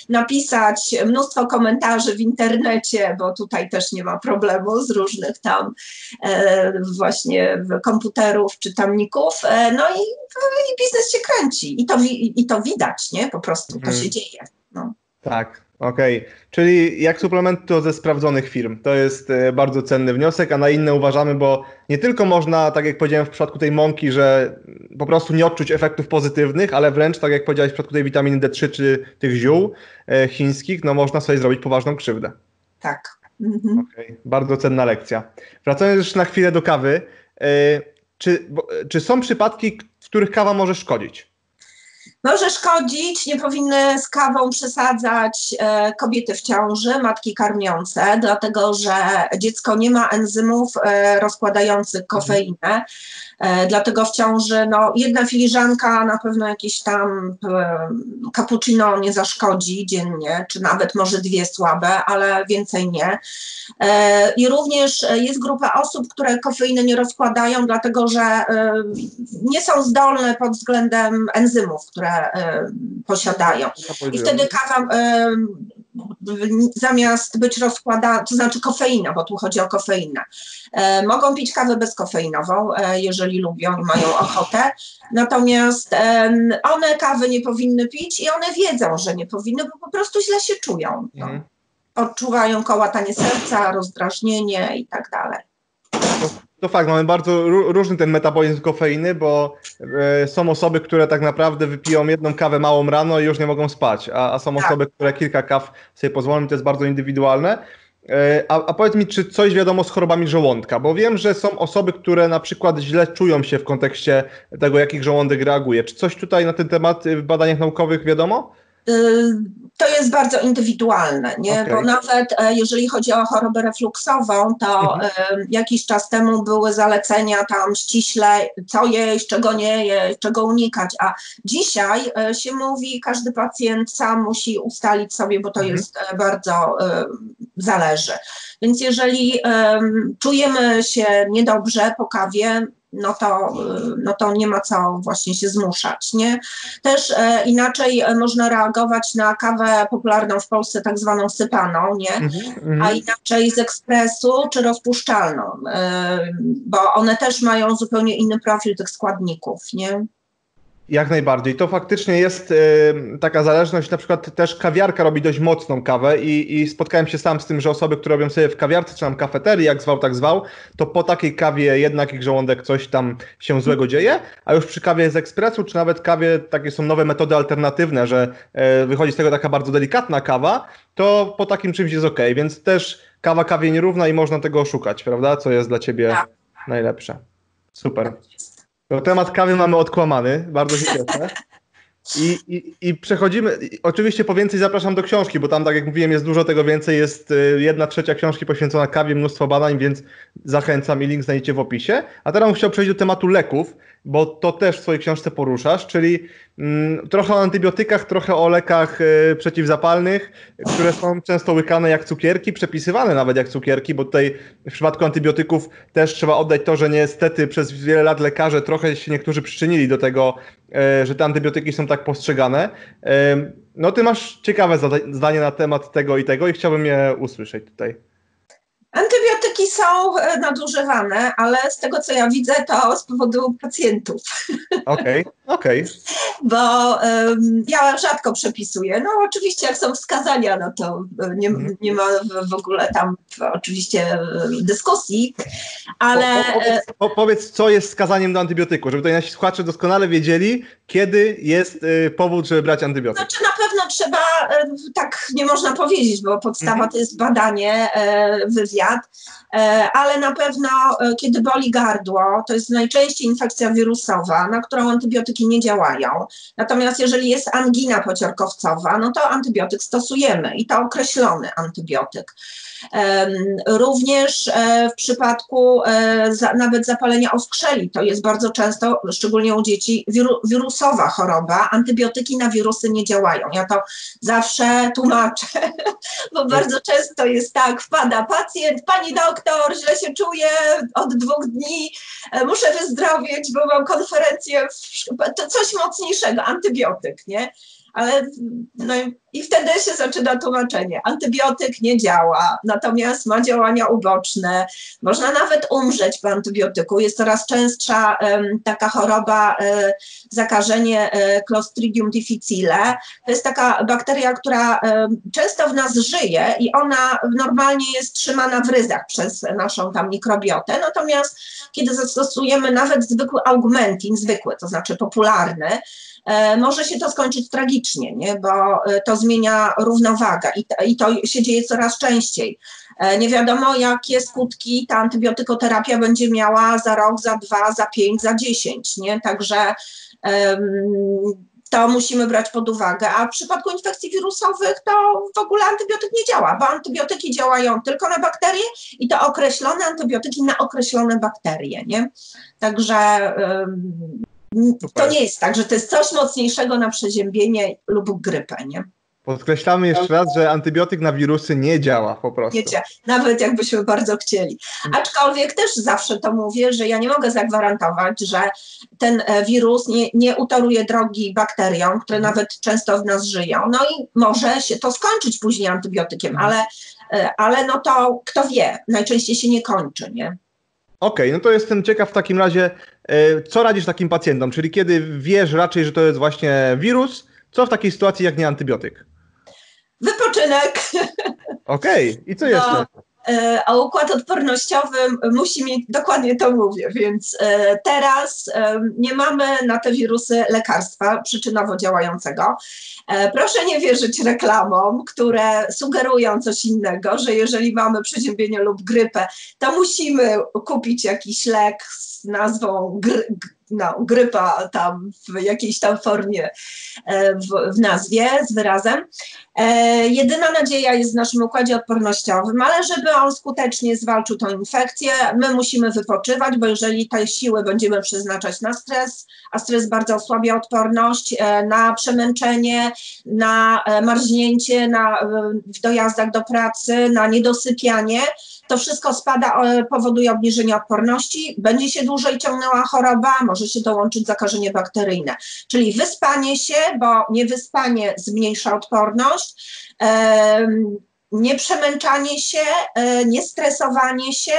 napisać mnóstwo komentarzy w internecie, bo tutaj też nie ma problemu z różnych tam właśnie komputerów czy tamników. No i biznes się kręci. I to widać, nie? Po prostu to się dzieje. No. Tak, Czyli jak suplement to ze sprawdzonych firm. To jest bardzo cenny wniosek, a na inne uważamy, bo nie tylko można, tak jak powiedziałem w przypadku tej mąki, że po prostu nie odczuć efektów pozytywnych, ale wręcz, tak jak powiedziałeś w przypadku tej witaminy D3 czy tych ziół chińskich, można sobie zrobić poważną krzywdę. Tak. Bardzo cenna lekcja. Wracając już na chwilę do kawy. Czy są przypadki, w których kawa może szkodzić? Może szkodzić, nie powinny z kawą przesadzać kobiety w ciąży, matki karmiące, dlatego że dziecko nie ma enzymów rozkładających kofeinę. Dlatego w ciąży no, jedna filiżanka na pewno jakieś tam cappuccino nie zaszkodzi dziennie, czy nawet może dwie słabe, ale więcej nie. I również jest grupa osób, które kofeiny nie rozkładają, dlatego że nie są zdolne pod względem enzymów, które posiadają. I wtedy kawa zamiast być rozkładana, to znaczy kofeina, bo tu chodzi o kofeinę. Mogą pić kawę bezkofeinową, jeżeli lubią i mają ochotę, natomiast one kawy nie powinny pić i one wiedzą, że nie powinny, bo po prostu źle się czują. No. Odczuwają kołatanie serca, rozdrażnienie i tak dalej. To fakt, mamy bardzo różny ten metabolizm kofeiny, bo są osoby, które tak naprawdę wypiją jedną kawę małą rano i już nie mogą spać, a są osoby, które kilka kaw sobie pozwolą, to jest bardzo indywidualne. A powiedz mi, czy coś wiadomo z chorobami żołądka, bo wiem, że są osoby, które na przykład źle czują się w kontekście tego, jakich żołądek reaguje. Czy coś tutaj na ten temat w badaniach naukowych wiadomo? To jest bardzo indywidualne, nie? Bo nawet jeżeli chodzi o chorobę refluksową, to jakiś czas temu były zalecenia tam ściśle, co jeść, czego nie jeść, czego unikać, a dzisiaj się mówi, każdy pacjent sam musi ustalić sobie, bo to jest bardzo zależy. Więc jeżeli czujemy się niedobrze po kawie, no to nie ma co właśnie się zmuszać, nie? Też inaczej można reagować na kawę popularną w Polsce, tak zwaną sypaną, nie? A inaczej z ekspresu czy rozpuszczalną, bo one też mają zupełnie inny profil tych składników, nie? Jak najbardziej. To faktycznie jest taka zależność, na przykład też kawiarka robi dość mocną kawę i spotkałem się sam z tym, że osoby, które robią sobie w kawiarce czy tam kafeterii, jak zwał, tak zwał, to po takiej kawie jednak ich żołądek coś tam się złego dzieje, a już przy kawie z ekspresu, czy nawet kawie, takie są nowe metody alternatywne, że wychodzi z tego taka bardzo delikatna kawa, to po takim czymś jest okej, więc też kawa kawie nierówna i można tego szukać, prawda? Co jest dla Ciebie najlepsze. Super. No, temat kawy mamy odkłamany, bardzo się cieszę. I przechodzimy, oczywiście po więcej zapraszam do książki, bo tam, tak jak mówiłem, jest dużo tego więcej, jest 1/3 książki poświęcona kawie, mnóstwo badań, więc zachęcam i link znajdziecie w opisie. A teraz bym chciał przejść do tematu leków, bo to też w swojej książce poruszasz, czyli trochę o antybiotykach, trochę o lekach przeciwzapalnych, które są często łykane jak cukierki, przepisywane nawet jak cukierki, bo tutaj w przypadku antybiotyków też trzeba oddać to, że niestety przez wiele lat lekarze trochę się niektórzy przyczynili do tego, że te antybiotyki są tak postrzegane. No ty masz ciekawe zdanie na temat tego i chciałbym je usłyszeć tutaj. Antybiotyki są nadużywane, ale z tego, co ja widzę, to z powodu pacjentów. Okej. Bo ja rzadko przepisuję. No oczywiście, jak są wskazania, no to nie ma w ogóle tam oczywiście dyskusji, ale... Powiedz, co jest wskazaniem do antybiotyku, żeby tutaj nasi słuchacze doskonale wiedzieli, kiedy jest powód, żeby brać antybiotyk. Znaczy na pewno trzeba, tak nie można powiedzieć, bo podstawa to jest badanie, wywiad, ale na pewno kiedy boli gardło, to jest najczęściej infekcja wirusowa, na którą antybiotyki nie działają. Natomiast jeżeli jest angina pociorkowcowa, no to antybiotyk stosujemy i to określony antybiotyk. Również w przypadku nawet zapalenia oskrzeli, to jest bardzo często, szczególnie u dzieci, wirusowa choroba, antybiotyki na wirusy nie działają. Ja to zawsze tłumaczę, bo bardzo często jest tak, wpada pacjent, pani doktor, źle się czuję od 2 dni, muszę wyzdrowieć, bo mam konferencję, to coś mocniejszego, antybiotyk, nie? Ale no i wtedy się zaczyna tłumaczenie. Antybiotyk nie działa, natomiast ma działania uboczne. Można nawet umrzeć po antybiotyku. Jest coraz częstsza taka choroba, zakażenie Clostridium difficile. To jest taka bakteria, która często w nas żyje i ona normalnie jest trzymana w ryzach przez naszą tam mikrobiotę. Natomiast kiedy zastosujemy nawet zwykły augmentin, zwykły, to znaczy popularny, może się to skończyć tragicznie, nie? Bo to zmienia równowagę i to się dzieje coraz częściej. Nie wiadomo, jakie skutki ta antybiotykoterapia będzie miała za rok, za 2, za 5, za 10. Nie? Także to musimy brać pod uwagę. A w przypadku infekcji wirusowych to w ogóle antybiotyk nie działa, bo antybiotyki działają tylko na bakterie i to określone antybiotyki na określone bakterie. Nie? Także to nie jest tak, że to jest coś mocniejszego na przeziębienie lub grypę, nie? Podkreślamy jeszcze raz, że antybiotyk na wirusy nie działa po prostu. Nie działa, nawet jakbyśmy bardzo chcieli. Aczkolwiek też zawsze to mówię, że ja nie mogę zagwarantować, że ten wirus nie utoruje drogi bakteriom, które nawet często w nas żyją. No i może się to skończyć później antybiotykiem, ale no to kto wie, najczęściej się nie kończy, nie? Okej, no to jestem ciekaw w takim razie, co radzisz takim pacjentom? Czyli kiedy wiesz raczej, że to jest właśnie wirus, co w takiej sytuacji jak nie antybiotyk? Wypoczynek. Okej, i co jeszcze? A układ odpornościowy musi mieć, dokładnie to mówię, więc teraz nie mamy na te wirusy lekarstwa przyczynowo działającego. Proszę nie wierzyć reklamom, które sugerują coś innego, że jeżeli mamy przeziębienie lub grypę, to musimy kupić jakiś lek z nazwą grypa tam w jakiejś tam formie w nazwie, z wyrazem. Jedyna nadzieja jest w naszym układzie odpornościowym, ale żeby on skutecznie zwalczył tą infekcję, my musimy wypoczywać, bo jeżeli te siły będziemy przeznaczać na stres, a stres bardzo osłabia odporność, na przemęczenie, na marznięcie, w dojazdach do pracy, na niedosypianie, to wszystko spada, powoduje obniżenie odporności, będzie się dłużej ciągnęła choroba, może się dołączyć zakażenie bakteryjne. Czyli wyspanie się, bo niewyspanie zmniejsza odporność, nieprzemęczanie się, niestresowanie się,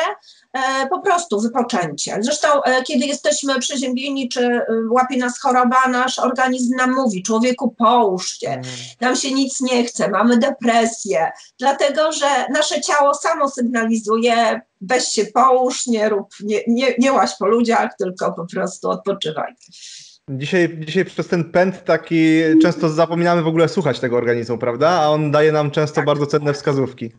po prostu wypoczęcie. Zresztą kiedy jesteśmy przeziębieni, czy łapie nas choroba, nasz organizm nam mówi: człowieku, połóż się, nam się nic nie chce, mamy depresję, dlatego że nasze ciało samo sygnalizuje: weź się połóż, nie łaź po ludziach, tylko po prostu odpoczywaj. Dzisiaj przez ten pęd taki często zapominamy w ogóle słuchać tego organizmu, prawda? A on daje nam często bardzo cenne wskazówki.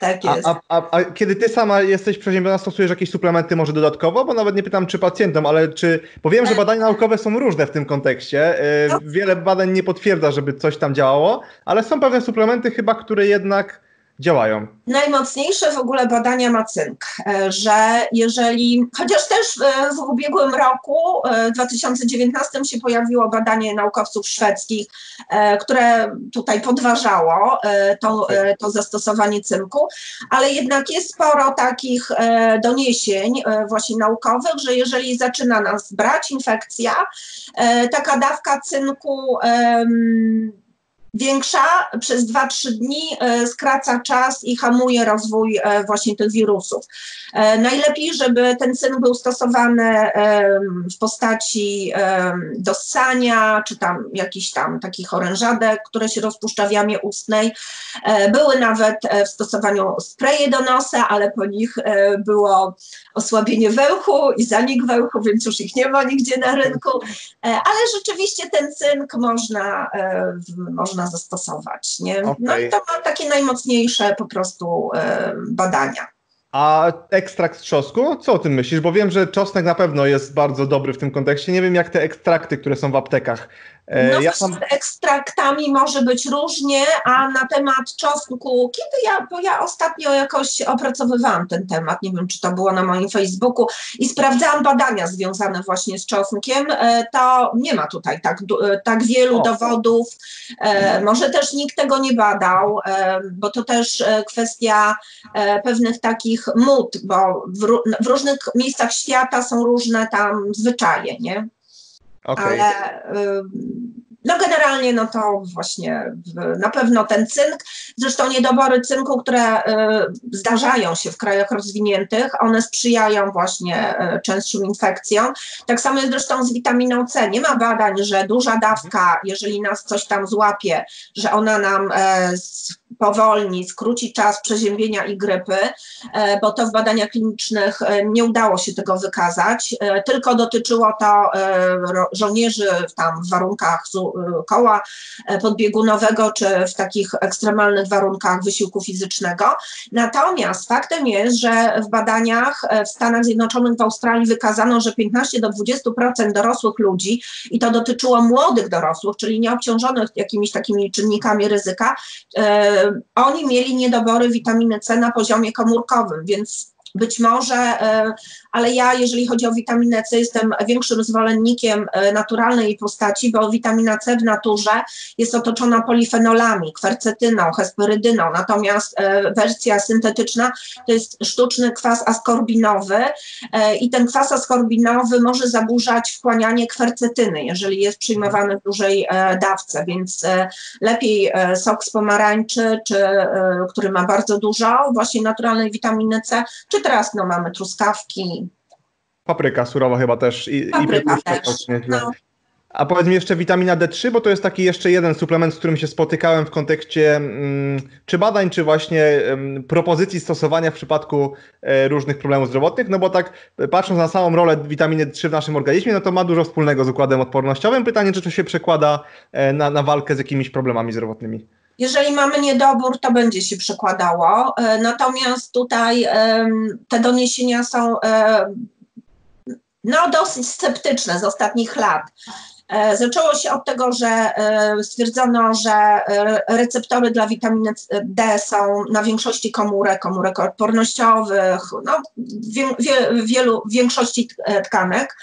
Tak jest. A kiedy ty sama jesteś przeziębiona, stosujesz jakieś suplementy może dodatkowo? Bo nawet nie pytam, czy pacjentom, ale czy... Bo wiem, że badania naukowe są różne w tym kontekście. Wiele badań nie potwierdza, żeby coś tam działało, ale są pewne suplementy chyba, które jednak działają. Najmocniejsze w ogóle badania ma cynk, że jeżeli... Chociaż też w ubiegłym roku, 2019, się pojawiło badanie naukowców szwedzkich, które tutaj podważało to zastosowanie cynku, ale jednak jest sporo takich doniesień właśnie naukowych, że jeżeli zaczyna nas brać infekcja, taka dawka cynku większa przez 2-3 dni skraca czas i hamuje rozwój właśnie tych wirusów. Najlepiej, żeby ten cynk był stosowany w postaci dossania, czy tam jakichś tam takich orężadek, które się rozpuszcza w jamie ustnej. Były nawet w stosowaniu spreje do nosa, ale po nich było osłabienie węchu i zanik węchu, więc już ich nie ma nigdzie na rynku. Ale rzeczywiście ten cynk można zastosować, nie? Okay. No i to ma takie najmocniejsze po prostu badania. A ekstrakt z trzosku? Co o tym myślisz? Bo wiem, że czosnek na pewno jest bardzo dobry w tym kontekście. Nie wiem, jak te ekstrakty, które są w aptekach. Z ekstraktami może być różnie, a na temat czosnku, bo ja ostatnio jakoś opracowywałam ten temat, nie wiem, czy to było na moim Facebooku, i sprawdzałam badania związane właśnie z czosnkiem, to nie ma tutaj tak wielu dowodów, może też nikt tego nie badał, bo to też kwestia pewnych takich mód, bo w różnych miejscach świata są różne tam zwyczaje, nie? Okay. Ale no generalnie no to właśnie na pewno ten cynk, zresztą niedobory cynku, które zdarzają się w krajach rozwiniętych, one sprzyjają właśnie częstszym infekcjom. Tak samo jest zresztą z witaminą C. Nie ma badań, że duża dawka, jeżeli nas coś tam złapie, że ona nam powolni, skróci czas przeziębienia i grypy, bo to w badaniach klinicznych nie udało się tego wykazać, tylko dotyczyło to żołnierzy tam w warunkach koła podbiegunowego czy w takich ekstremalnych warunkach wysiłku fizycznego. Natomiast faktem jest, że w badaniach w Stanach Zjednoczonych, w Australii wykazano, że 15 do 20% dorosłych ludzi, i to dotyczyło młodych dorosłych, czyli nieobciążonych jakimiś takimi czynnikami ryzyka, oni mieli niedobory witaminy C na poziomie komórkowym, więc Być może, ale ja, jeżeli chodzi o witaminę C, jestem większym zwolennikiem naturalnej postaci, bo witamina C w naturze jest otoczona polifenolami, kwercetyną, hesperydyną, natomiast wersja syntetyczna to jest sztuczny kwas askorbinowy i ten kwas askorbinowy może zaburzać wchłanianie kwercetyny, jeżeli jest przyjmowany w dużej dawce, więc lepiej sok z pomarańczy, który ma bardzo dużo właśnie naturalnej witaminy C, czy teraz no, mamy truskawki. Papryka surowa chyba też. Papryka też. No. A powiedz mi jeszcze witamina D3, bo to jest taki jeszcze jeden suplement, z którym się spotykałem w kontekście czy badań, czy właśnie propozycji stosowania w przypadku różnych problemów zdrowotnych, no bo tak patrząc na samą rolę witaminy D3 w naszym organizmie, no to ma dużo wspólnego z układem odpornościowym. Pytanie, czy to się przekłada na walkę z jakimiś problemami zdrowotnymi? Jeżeli mamy niedobór, to będzie się przekładało, natomiast tutaj te doniesienia są no, dosyć sceptyczne z ostatnich lat. Zaczęło się od tego, że stwierdzono, że receptory dla witaminy D są na większości komórek odpornościowych, no, większości tkanek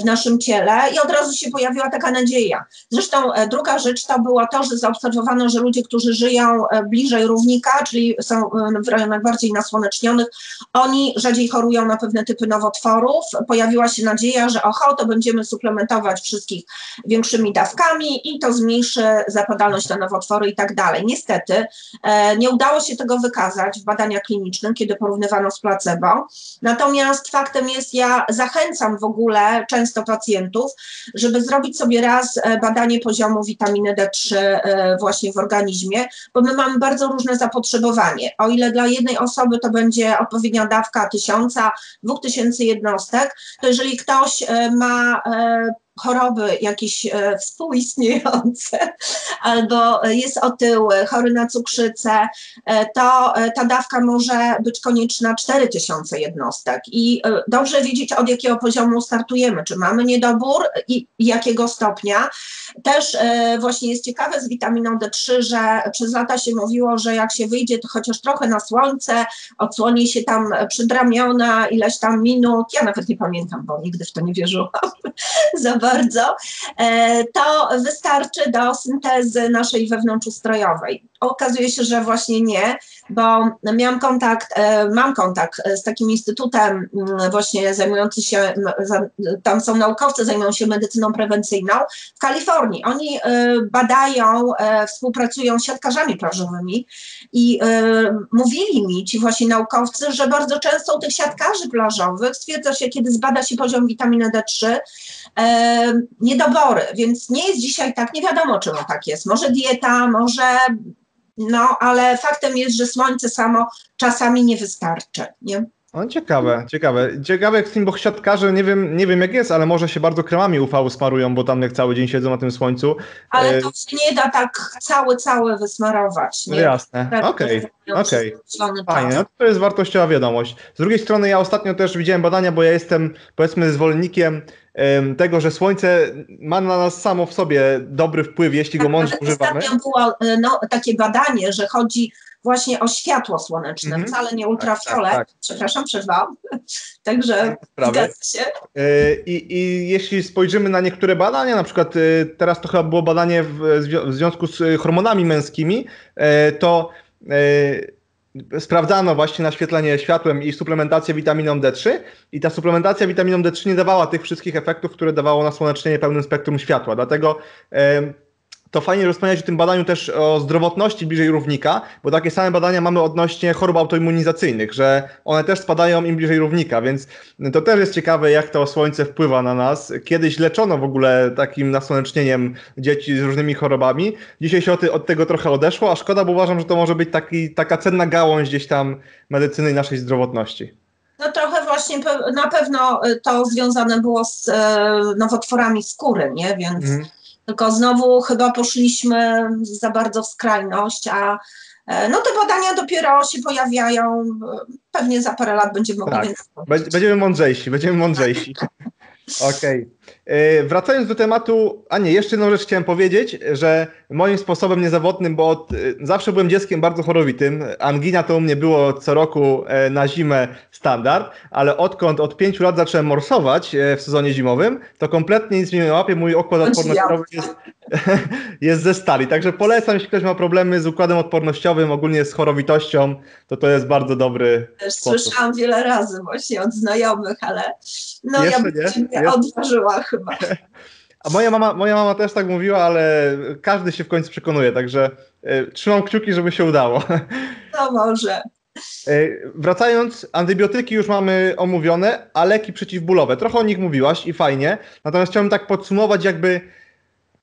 w naszym ciele i od razu się pojawiła taka nadzieja. Zresztą druga rzecz to było to, że zaobserwowano, że ludzie, którzy żyją bliżej równika, czyli są w rejonach bardziej nasłonecznionych, oni rzadziej chorują na pewne typy nowotworów. Pojawiła się nadzieja, że oho, to będziemy suplementować wszystkich większymi dawkami i to zmniejszy zapadalność na nowotwory i tak dalej. Niestety nie udało się tego wykazać w badaniach klinicznych, kiedy porównywano z placebo. Natomiast faktem jest, ja zachęcam w ogóle często pacjentów, żeby zrobić sobie raz badanie poziomu witaminy D3 właśnie w organizmie, bo my mamy bardzo różne zapotrzebowanie. O ile dla jednej osoby to będzie odpowiednia dawka 1000, 2000 jednostek, to jeżeli ktoś ma choroby jakieś współistniejące albo jest otyły, chory na cukrzycę, to ta dawka może być konieczna 4000 jednostek i dobrze wiedzieć, od jakiego poziomu startujemy, czy mamy niedobór i jakiego stopnia. Też właśnie jest ciekawe z witaminą D3, że przez lata się mówiło, że jak się wyjdzie to chociaż trochę na słońce, odsłoni się tam przed ramiona ileś tam minut, ja nawet nie pamiętam, bo nigdy w to nie wierzyłam za bardzo, to wystarczy do syntezy naszej wewnątrzustrojowej. Okazuje się, że właśnie nie, bo mam kontakt z takim instytutem właśnie zajmujący się, tam są naukowcy, zajmują się medycyną prewencyjną w Kalifornii. Oni badają, współpracują z siatkarzami plażowymi i mówili mi ci właśnie naukowcy, że bardzo często u tych siatkarzy plażowych stwierdza się, kiedy zbada się poziom witaminy D3, niedobory, więc nie jest dzisiaj tak, nie wiadomo czemu tak jest, może dieta, może, no ale faktem jest, że słońce samo czasami nie wystarczy, nie? No, ciekawe jak z tym, bo siatkarze, nie wiem jak jest, ale może się bardzo kremami UV smarują, bo tam jak cały dzień siedzą na tym słońcu. Ale to się nie da tak cały wysmarować. Nie? No jasne, okej. Fajnie, no to jest wartościowa wiadomość. Z drugiej strony ja ostatnio też widziałem badania, bo ja jestem powiedzmy zwolennikiem tego, że słońce ma na nas samo w sobie dobry wpływ, jeśli tak, go mądrze używamy. Ostatnio było takie badanie, że chodzi właśnie o światło słoneczne, wcale nie ultrafiolet. Tak. Przepraszam, przerwałam. Także zgadza się. I jeśli spojrzymy na niektóre badania, na przykład teraz to chyba było badanie w związku z hormonami męskimi, to sprawdzano właśnie naświetlenie światłem i suplementację witaminą D3 i ta suplementacja witaminą D3 nie dawała tych wszystkich efektów, które dawało nasłonecznienie pełnym spektrum światła. Dlatego to fajnie, że wspomniałeś o tym badaniu też o zdrowotności bliżej równika, bo takie same badania mamy odnośnie chorób autoimmunizacyjnych, że one też spadają im bliżej równika, więc to też jest ciekawe, jak to słońce wpływa na nas. Kiedyś leczono w ogóle takim nasłonecznieniem dzieci z różnymi chorobami. Dzisiaj się od tego trochę odeszło, a szkoda, bo uważam, że to może być taka cenna gałąź gdzieś tam medycyny i naszej zdrowotności. No trochę właśnie, na pewno to związane było z nowotworami skóry, nie? Więc... Tylko znowu chyba poszliśmy za bardzo w skrajność, a no te badania dopiero się pojawiają, pewnie za parę lat będziemy mogli. Będziemy mądrzejsi. Okej. Wracając do tematu, a nie, jeszcze jedną rzecz chciałem powiedzieć, że moim sposobem niezawodnym, bo zawsze byłem dzieckiem bardzo chorowitym, angina to u mnie było co roku na zimę standard, ale odkąd od 5 lat zacząłem morsować w sezonie zimowym, to kompletnie nic mnie nie łapie, mój układ odpornościowy jest ze stali, także polecam, jeśli ktoś ma problemy z układem odpornościowym, ogólnie z chorowitością, to jest bardzo dobry też sposób. Słyszałam wiele razy właśnie od znajomych, ale no jeszcze ja bym się nie odważyła chyba. A moja mama też tak mówiła, ale każdy się w końcu przekonuje, także trzymam kciuki, żeby się udało. No może. Wracając, antybiotyki już mamy omówione, a leki przeciwbólowe. Trochę o nich mówiłaś i fajnie, natomiast chciałbym tak podsumować jakby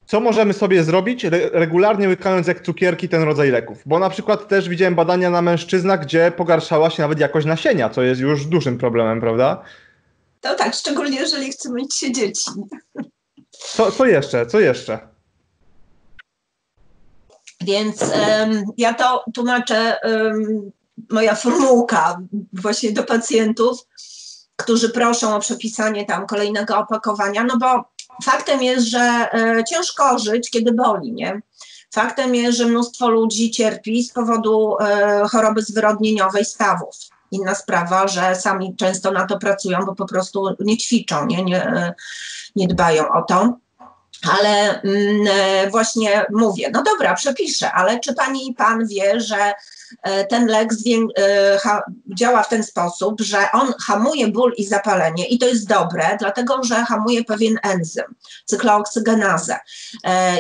co możemy sobie zrobić, regularnie łykając jak cukierki ten rodzaj leków? Bo na przykład też widziałem badania na mężczyznach, gdzie pogarszała się nawet jakość nasienia, co jest już dużym problemem, prawda? No tak, szczególnie jeżeli chce mieć się dzieci. Co jeszcze? Więc ja to tłumaczę, moja formułka właśnie do pacjentów, którzy proszą o przepisanie tam kolejnego opakowania, no bo faktem jest, że ciężko żyć, kiedy boli, nie? Faktem jest, że mnóstwo ludzi cierpi z powodu choroby zwyrodnieniowej stawów. Inna sprawa, że sami często na to pracują, bo po prostu nie ćwiczą, nie dbają o to. Ale właśnie mówię, no dobra, przepiszę, ale czy pani i pan wie, że ten lek działa w ten sposób, że on hamuje ból i zapalenie i to jest dobre, dlatego że hamuje pewien enzym, cyklooksygenazę.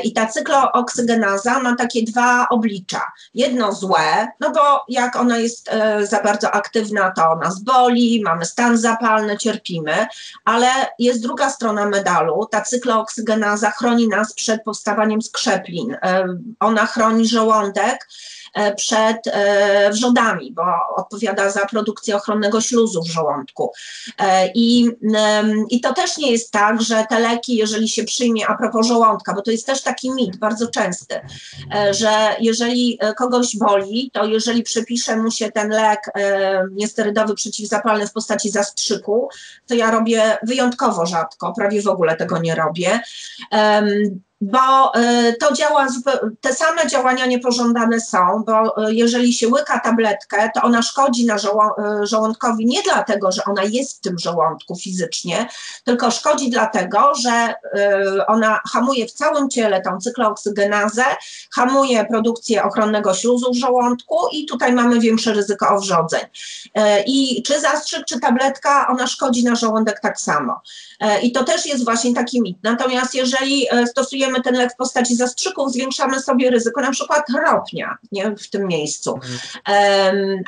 I ta cyklooksygenaza ma takie dwa oblicza. Jedno złe, no bo jak ona jest za bardzo aktywna, to nas boli, mamy stan zapalny, cierpimy, ale jest druga strona medalu, ta cyklooksygenaza chroni nas przed powstawaniem skrzeplin. Ona chroni żołądek przed wrzodami, bo odpowiada za produkcję ochronnego śluzu w żołądku. I to też nie jest tak, że te leki, jeżeli się przyjmie, a propos żołądka, bo to jest też taki mit bardzo częsty, że jeżeli kogoś boli, to jeżeli przepiszę mu się ten lek niesterydowy przeciwzapalny w postaci zastrzyku, to ja robię wyjątkowo rzadko, prawie w ogóle tego nie robię, bo to działa, te same działania niepożądane są, bo jeżeli się łyka tabletkę, to ona szkodzi na żołądkowi nie dlatego, że ona jest w tym żołądku fizycznie, tylko szkodzi dlatego, że ona hamuje w całym ciele tą cyklooksygenazę, hamuje produkcję ochronnego śluzu w żołądku i tutaj mamy większe ryzyko owrzodzeń. I czy zastrzyk, czy tabletka, ona szkodzi na żołądek tak samo. I to też jest właśnie taki mit. Natomiast jeżeli stosujemy ten lek w postaci zastrzyków, zwiększamy sobie ryzyko na przykład ropnia, nie, w tym miejscu.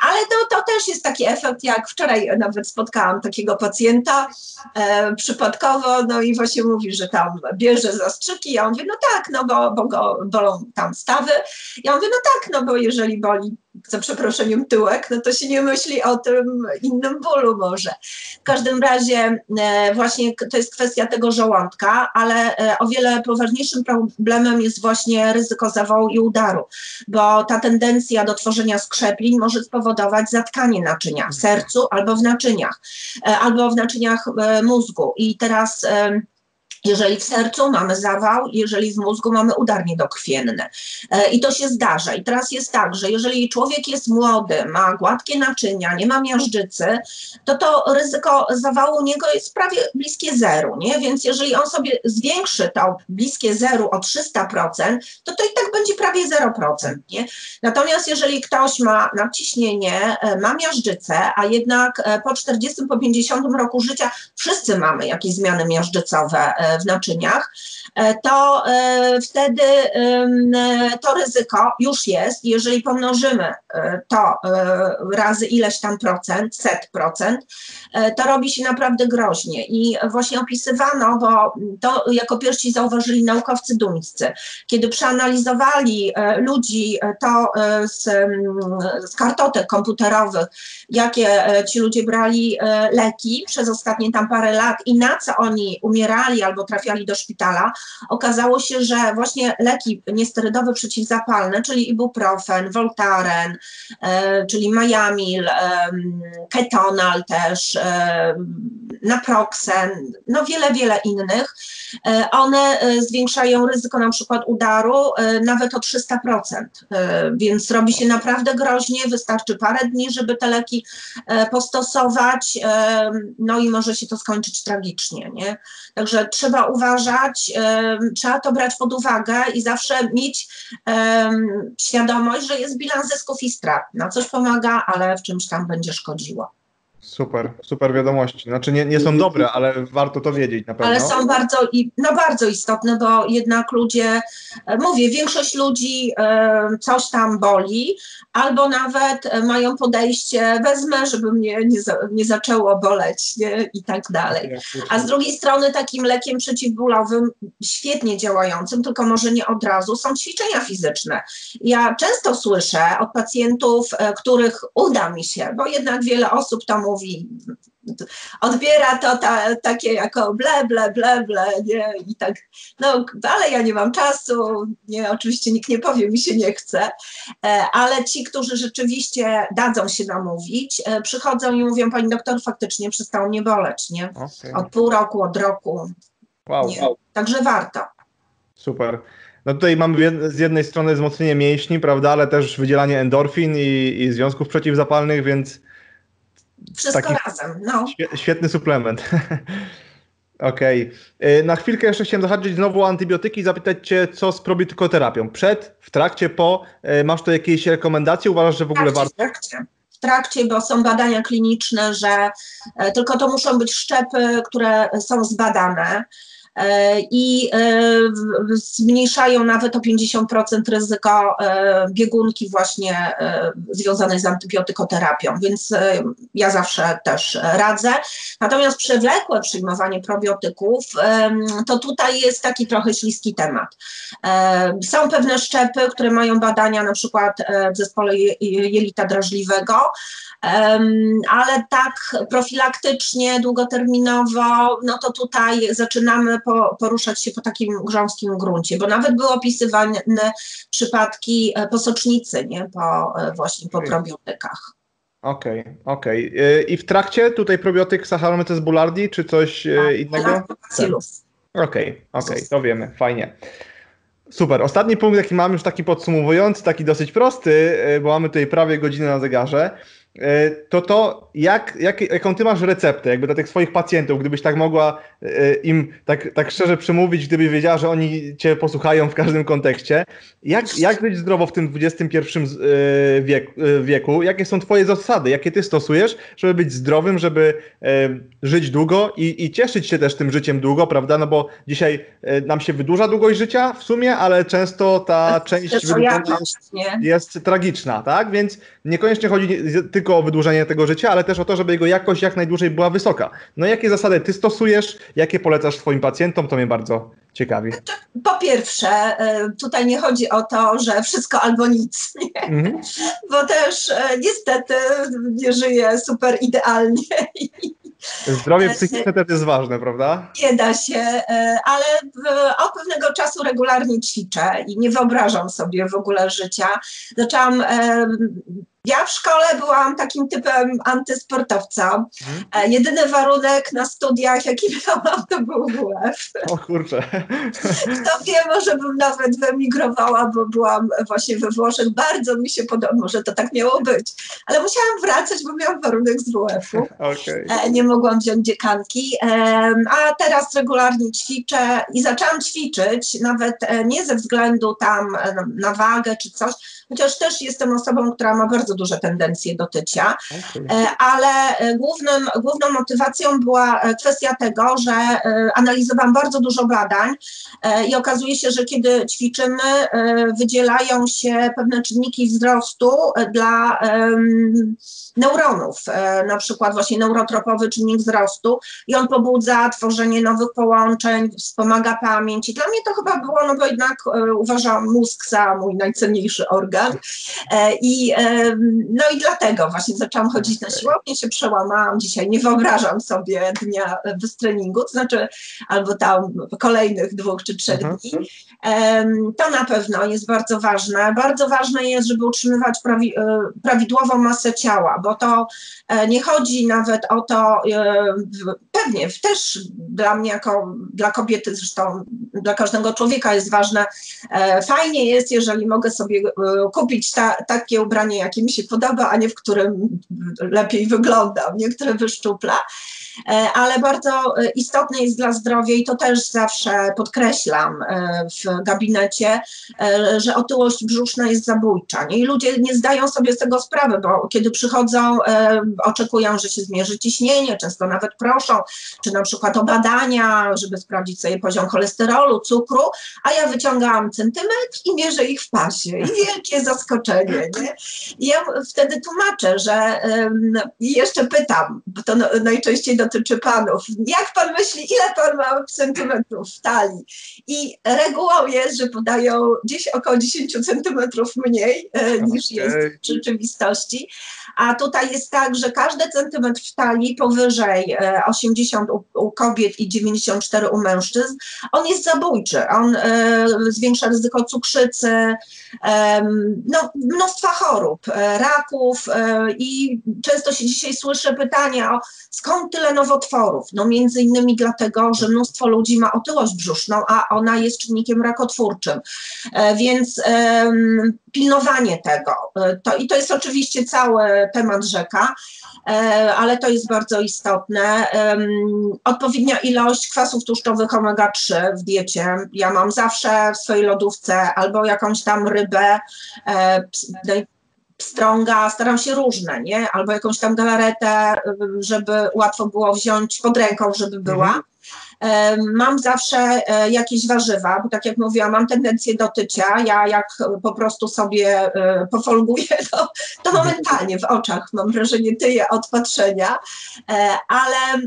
Ale to też jest taki efekt, jak wczoraj nawet spotkałam takiego pacjenta przypadkowo, no i właśnie mówi, że tam bierze zastrzyki. Ja mówię, no tak, no bo go bolą tam stawy. Ja mówię, no tak, no bo jeżeli boli, za przeproszeniem, tyłek, no to się nie myśli o tym innym bólu może. W każdym razie właśnie to jest kwestia tego żołądka, ale o wiele poważniejszym problemem jest właśnie ryzyko zawału i udaru, bo ta tendencja do tworzenia skrzeplin może spowodować zatkanie naczynia w sercu albo w naczyniach mózgu. I teraz jeżeli w sercu mamy zawał, jeżeli w mózgu mamy udar niedokrwienny. I to się zdarza. I teraz jest tak, że jeżeli człowiek jest młody, ma gładkie naczynia, nie ma miażdżycy, to ryzyko zawału u niego jest prawie bliskie zeru, nie? Więc jeżeli on sobie zwiększy to bliskie zeru o 300%, to i tak będzie prawie 0%, nie? Natomiast jeżeli ktoś ma nadciśnienie, ma miażdżycę, a jednak po 40, po 50 roku życia wszyscy mamy jakieś zmiany miażdżycowe w naczyniach, to wtedy to ryzyko już jest. Jeżeli pomnożymy to razy ileś tam procent, 100%, to robi się naprawdę groźnie. I właśnie opisywano, bo to jako pierwsi zauważyli naukowcy duńscy, kiedy przeanalizowali ludzi to z kartotek komputerowych, jakie ci ludzie brali leki przez ostatnie tam parę lat i na co oni umierali albo trafiali do szpitala, okazało się, że właśnie leki niesterydowe przeciwzapalne, czyli ibuprofen, Voltaren, czyli Majamil, Ketonal też, Naproxen, no wiele innych, One zwiększają ryzyko na przykład udaru nawet o 300%, więc robi się naprawdę groźnie, wystarczy parę dni, żeby te leki postosować, no i może się to skończyć tragicznie, nie? Także trzeba uważać, trzeba to brać pod uwagę i zawsze mieć świadomość, że jest bilans zysków i strat. Na coś pomaga, ale w czymś tam będzie szkodziło. Super, super wiadomości. Znaczy nie są dobre, ale warto to wiedzieć na pewno. Ale są bardzo istotne, bo jednak ludzie, mówię, większość ludzi coś tam boli, albo nawet mają podejście, wezmę, żeby mnie nie zaczęło boleć, nie? I tak dalej. A z drugiej strony takim lekiem przeciwbólowym, świetnie działającym, tylko może nie od razu, są ćwiczenia fizyczne. Ja często słyszę od pacjentów, których uda mi się, bo jednak wiele osób to mówi, odbiera to takie jako ble, nie, i tak, no ale ja nie mam czasu, nie, oczywiście nikt nie powie, mi się nie chce, ale ci, którzy rzeczywiście dadzą się namówić, przychodzą i mówią, pani doktor, faktycznie przestało mnie boleć, nie, okay. Od pół roku, od roku, wow. Także warto. Super. No tutaj mamy z jednej strony wzmocnienie mięśni, prawda, ale też wydzielanie endorfin i związków przeciwzapalnych, więc wszystko taki razem, no. Świetny suplement. Okej. Na chwilkę jeszcze chciałem zahaczyć znowu o antybiotyki i zapytać Cię, co z probiotykoterapią? Przed, w trakcie, po? Masz tu jakieś rekomendacje? Uważasz, że w ogóle warto? W trakcie, bo są badania kliniczne, że tylko to muszą być szczepy, które są zbadane i zmniejszają nawet o 50% ryzyko biegunki właśnie związanej z antybiotykoterapią, więc ja zawsze też radzę. Natomiast przewlekłe przyjmowanie probiotyków to tutaj jest taki trochę śliski temat. Są pewne szczepy, które mają badania na przykład w zespole jelita drażliwego, ale tak profilaktycznie, długoterminowo, no to tutaj zaczynamy poruszać się po takim grząskim gruncie, bo nawet były opisywane przypadki posocznicy, nie? po probiotykach. Okej. I w trakcie tutaj probiotyk Saccharomyces boulardii, czy coś innego? Okej, to wiemy, fajnie. Super. Ostatni punkt, jaki mam, już taki podsumowujący, taki dosyć prosty, bo mamy tutaj prawie godzinę na zegarze. Jaką ty masz receptę jakby dla tych swoich pacjentów, gdybyś tak mogła im tak szczerze przemówić, gdybyś wiedziała, że oni cię posłuchają w każdym kontekście. Jak być zdrowo w tym XXI wieku? Jakie są twoje zasady? Jakie ty stosujesz, żeby być zdrowym, żeby żyć długo i cieszyć się też tym życiem długo, prawda? No bo dzisiaj nam się wydłuża długość życia w sumie, ale często ta część jest tragiczna, tak? Więc niekoniecznie chodzi tylko o wydłużenie tego życia, ale też o to, żeby jego jakość jak najdłużej była wysoka. No jakie zasady ty stosujesz, jakie polecasz swoim pacjentom, to mnie bardzo ciekawi. Po pierwsze, tutaj nie chodzi o to, że wszystko albo nic, nie? Bo też niestety nie żyję super idealnie. Zdrowie psychiczne też jest ważne, prawda? Nie da się, ale od pewnego czasu regularnie ćwiczę i nie wyobrażam sobie w ogóle życia. Ja w szkole byłam takim typem antysportowca. Jedyny warunek na studiach, jaki miałam, to był WF. O kurczę. Kto wie, może bym nawet wyemigrowała, bo byłam właśnie we Włoszech. Bardzo mi się podoba, może to tak miało być. Ale musiałam wracać, bo miałam warunek z WF-u. Okay. Nie mogłam wziąć dziekanki. A teraz regularnie ćwiczę i zaczęłam ćwiczyć, nawet nie ze względu tam na wagę czy coś, chociaż też jestem osobą, która ma bardzo duże tendencje do tycia, ale główną motywacją była kwestia tego, że analizowałam bardzo dużo badań i okazuje się, że kiedy ćwiczymy, wydzielają się pewne czynniki wzrostu dla neuronów, na przykład właśnie neurotropowy czynnik wzrostu i on pobudza tworzenie nowych połączeń, wspomaga pamięć i dla mnie to chyba było, no bo jednak uważam mózg za mój najcenniejszy organ. nogach. No i dlatego właśnie zaczęłam chodzić na siłownię, się przełamałam dzisiaj. Nie wyobrażam sobie dnia bez treningu, to znaczy albo tam kolejnych 2 czy 3 dni. To na pewno jest bardzo ważne. Bardzo ważne jest, żeby utrzymywać prawidłową masę ciała, bo to nie chodzi nawet o to, pewnie też dla mnie jako dla kobiety, zresztą dla każdego człowieka jest ważne. Fajnie jest, jeżeli mogę sobie kupić takie ubranie, jakie mi się podoba, a nie w którym lepiej wyglądam, niektóre wyszczupla. Ale bardzo istotne jest dla zdrowia i to też zawsze podkreślam w gabinecie, że otyłość brzuszna jest zabójcza. I ludzie nie zdają sobie z tego sprawy, bo kiedy przychodzą, oczekują, że się zmierzy ciśnienie, często nawet proszą, czy na przykład o badania, żeby sprawdzić sobie poziom cholesterolu, cukru, a ja wyciągałam centymetr i mierzę ich w pasie. I wielkie zaskoczenie. Nie? I ja wtedy tłumaczę, że jeszcze pytam, bo to najczęściej dotyczy panów. Jak pan myśli, ile pan ma centymetrów w talii? I regułą jest, że podają gdzieś około 10 centymetrów mniej niż jest w rzeczywistości. A tutaj jest tak, że każdy centymetr w talii powyżej 80 u kobiet i 94 u mężczyzn, on jest zabójczy. On zwiększa ryzyko cukrzycy, mnóstwa chorób, raków i często się dzisiaj słyszy pytania o skąd tyle nowotworów. No między innymi dlatego, że mnóstwo ludzi ma otyłość brzuszną, a ona jest czynnikiem rakotwórczym. Więc pilnowanie tego. To jest oczywiście cały temat rzeka, ale to jest bardzo istotne. Odpowiednia ilość kwasów tłuszczowych omega-3 w diecie. Ja mam zawsze w swojej lodówce albo jakąś tam rybę, pstrąga, staram się różne, nie? Albo jakąś tam galaretę, żeby łatwo było wziąć pod ręką, żeby była. Mam zawsze jakieś warzywa, bo tak jak mówiłam, mam tendencję do tycia. Ja jak po prostu sobie pofolguję, to momentalnie w oczach mam wrażenie tyję od patrzenia, ale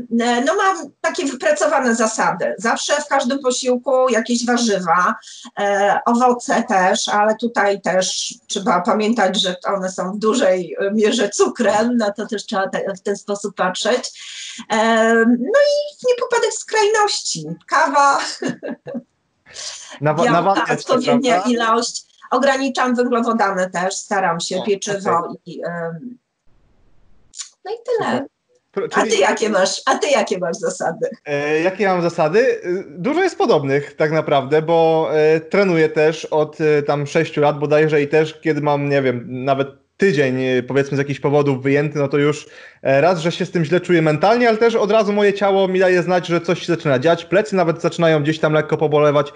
no mam takie wypracowane zasady. Zawsze w każdym posiłku jakieś warzywa, owoce też, ale tutaj też trzeba pamiętać, że one są w dużej mierze cukrem, na to też trzeba w ten sposób patrzeć. No i nie popadać w skrajności. Kawa, odpowiednia ilość. Ograniczam węglowodany też, staram się, pieczywo i no i tyle. A ty jakie masz? Zasady? Jakie mam zasady? Dużo jest podobnych tak naprawdę, bo trenuję też od tam 6 lat bodajże i też kiedy mam, nie wiem, nawet tydzień, powiedzmy, z jakichś powodów wyjęty, no to już raz, że się z tym źle czuję mentalnie, ale też od razu moje ciało mi daje znać, że coś się zaczyna dziać, plecy nawet zaczynają gdzieś tam lekko pobolewać,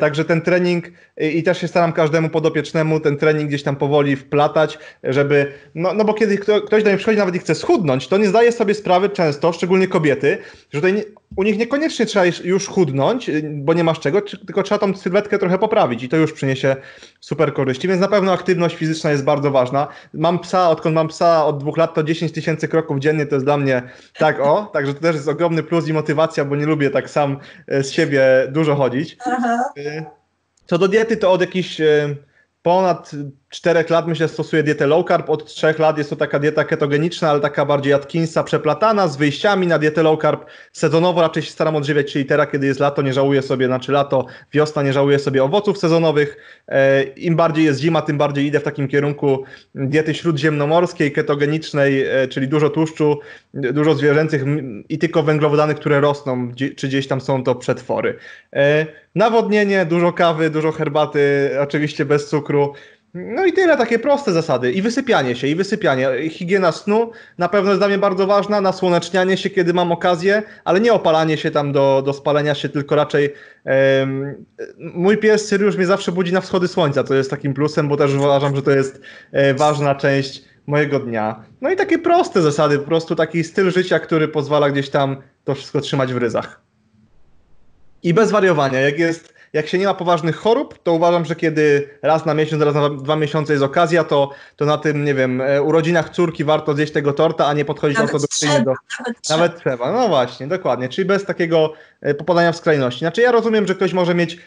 także ten trening i też się staram każdemu podopiecznemu ten trening gdzieś tam powoli wplatać, żeby, no bo kiedy ktoś do mnie przychodzi nawet i chce schudnąć, to nie zdaje sobie sprawy często, szczególnie kobiety, że tutaj u nich niekoniecznie trzeba już chudnąć, bo nie masz czego, tylko trzeba tą sylwetkę trochę poprawić i to już przyniesie super korzyści, więc na pewno aktywność fizyczna jest bardzo ważna. Mam psa, odkąd mam psa od 2 lat, to 10 000 kroków dziennie to jest dla mnie tak o, także to też jest ogromny plus i motywacja, bo nie lubię tak sam z siebie dużo chodzić. Aha. Co do diety, to od jakichś ponad 4 lat myślę stosuję dietę low carb, od 3 lat jest to taka dieta ketogeniczna, ale taka bardziej Atkinsa przeplatana z wyjściami na dietę low carb. Sezonowo raczej się staram odżywiać, czyli teraz kiedy jest lato, nie żałuję sobie, wiosna, nie żałuję sobie owoców sezonowych. Im bardziej jest zima, tym bardziej idę w takim kierunku diety śródziemnomorskiej, ketogenicznej, czyli dużo tłuszczu, dużo zwierzęcych i tylko węglowodany, które rosną, czy gdzieś tam są to przetwory. Nawodnienie, dużo kawy, dużo herbaty, oczywiście bez cukru. No i tyle, takie proste zasady. I wysypianie się, Higiena snu na pewno jest dla mnie bardzo ważna, nasłonecznianie się, kiedy mam okazję, ale nie opalanie się tam do spalenia się, tylko raczej mój pies Syriusz mnie zawsze budzi na wschody słońca, to jest takim plusem, bo też uważam, że to jest ważna część mojego dnia. No i takie proste zasady, po prostu taki styl życia, który pozwala gdzieś tam to wszystko trzymać w ryzach. I bez wariowania, jak się nie ma poważnych chorób, to uważam, że kiedy raz na miesiąc, raz na 2 miesiące jest okazja, to na tym, nie wiem, urodzinach córki warto zjeść tego torta, a nie podchodzić ortodoksyjnie do... Nawet trzeba. No właśnie, dokładnie. Czyli bez takiego popadania w skrajności. Znaczy ja rozumiem, że ktoś może mieć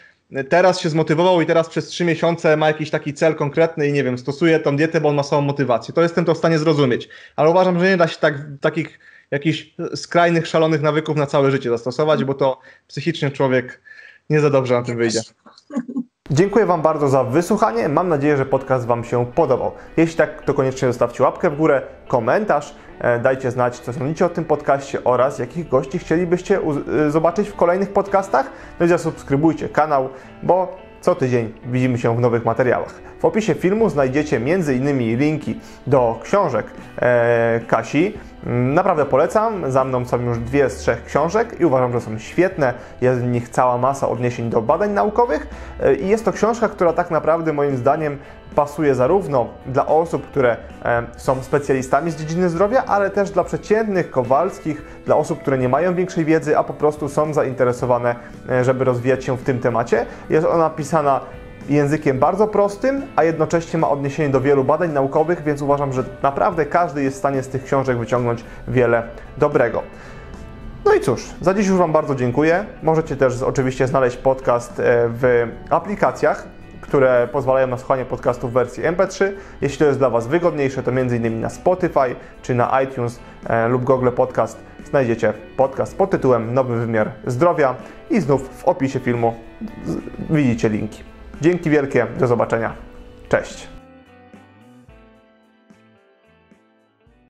teraz się zmotywował i teraz przez 3 miesiące ma jakiś taki cel konkretny i nie wiem, stosuje tą dietę, bo on ma samą motywację. To jestem to w stanie zrozumieć. Ale uważam, że nie da się tak, takich jakichś skrajnych, szalonych nawyków na całe życie zastosować, bo to psychicznie człowiek nie za dobrze na tym wyjdzie. Dziękuję Wam bardzo za wysłuchanie. Mam nadzieję, że podcast Wam się podobał. Jeśli tak, to koniecznie zostawcie łapkę w górę, komentarz, dajcie znać, co sądzicie o tym podcaście oraz jakich gości chcielibyście zobaczyć w kolejnych podcastach. No i zasubskrybujcie kanał, bo co tydzień widzimy się w nowych materiałach. W opisie filmu znajdziecie m.in. linki do książek Kasi. Naprawdę polecam, za mną są już 2 z 3 książek i uważam, że są świetne. Jest w nich cała masa odniesień do badań naukowych i jest to książka, która tak naprawdę moim zdaniem pasuje zarówno dla osób, które są specjalistami z dziedziny zdrowia, ale też dla przeciętnych, kowalskich, dla osób, które nie mają większej wiedzy, a po prostu są zainteresowane, żeby rozwijać się w tym temacie. Jest ona pisana językiem bardzo prostym, a jednocześnie ma odniesienie do wielu badań naukowych, więc uważam, że naprawdę każdy jest w stanie z tych książek wyciągnąć wiele dobrego. No i cóż, za dziś już Wam bardzo dziękuję. Możecie też oczywiście znaleźć podcast w aplikacjach, które pozwalają na słuchanie podcastów w wersji MP3. Jeśli to jest dla Was wygodniejsze, to m.in. na Spotify czy na iTunes lub Google Podcast znajdziecie podcast pod tytułem Nowy Wymiar Zdrowia i znów w opisie filmu widzicie linki. Dzięki wielkie, do zobaczenia. Cześć!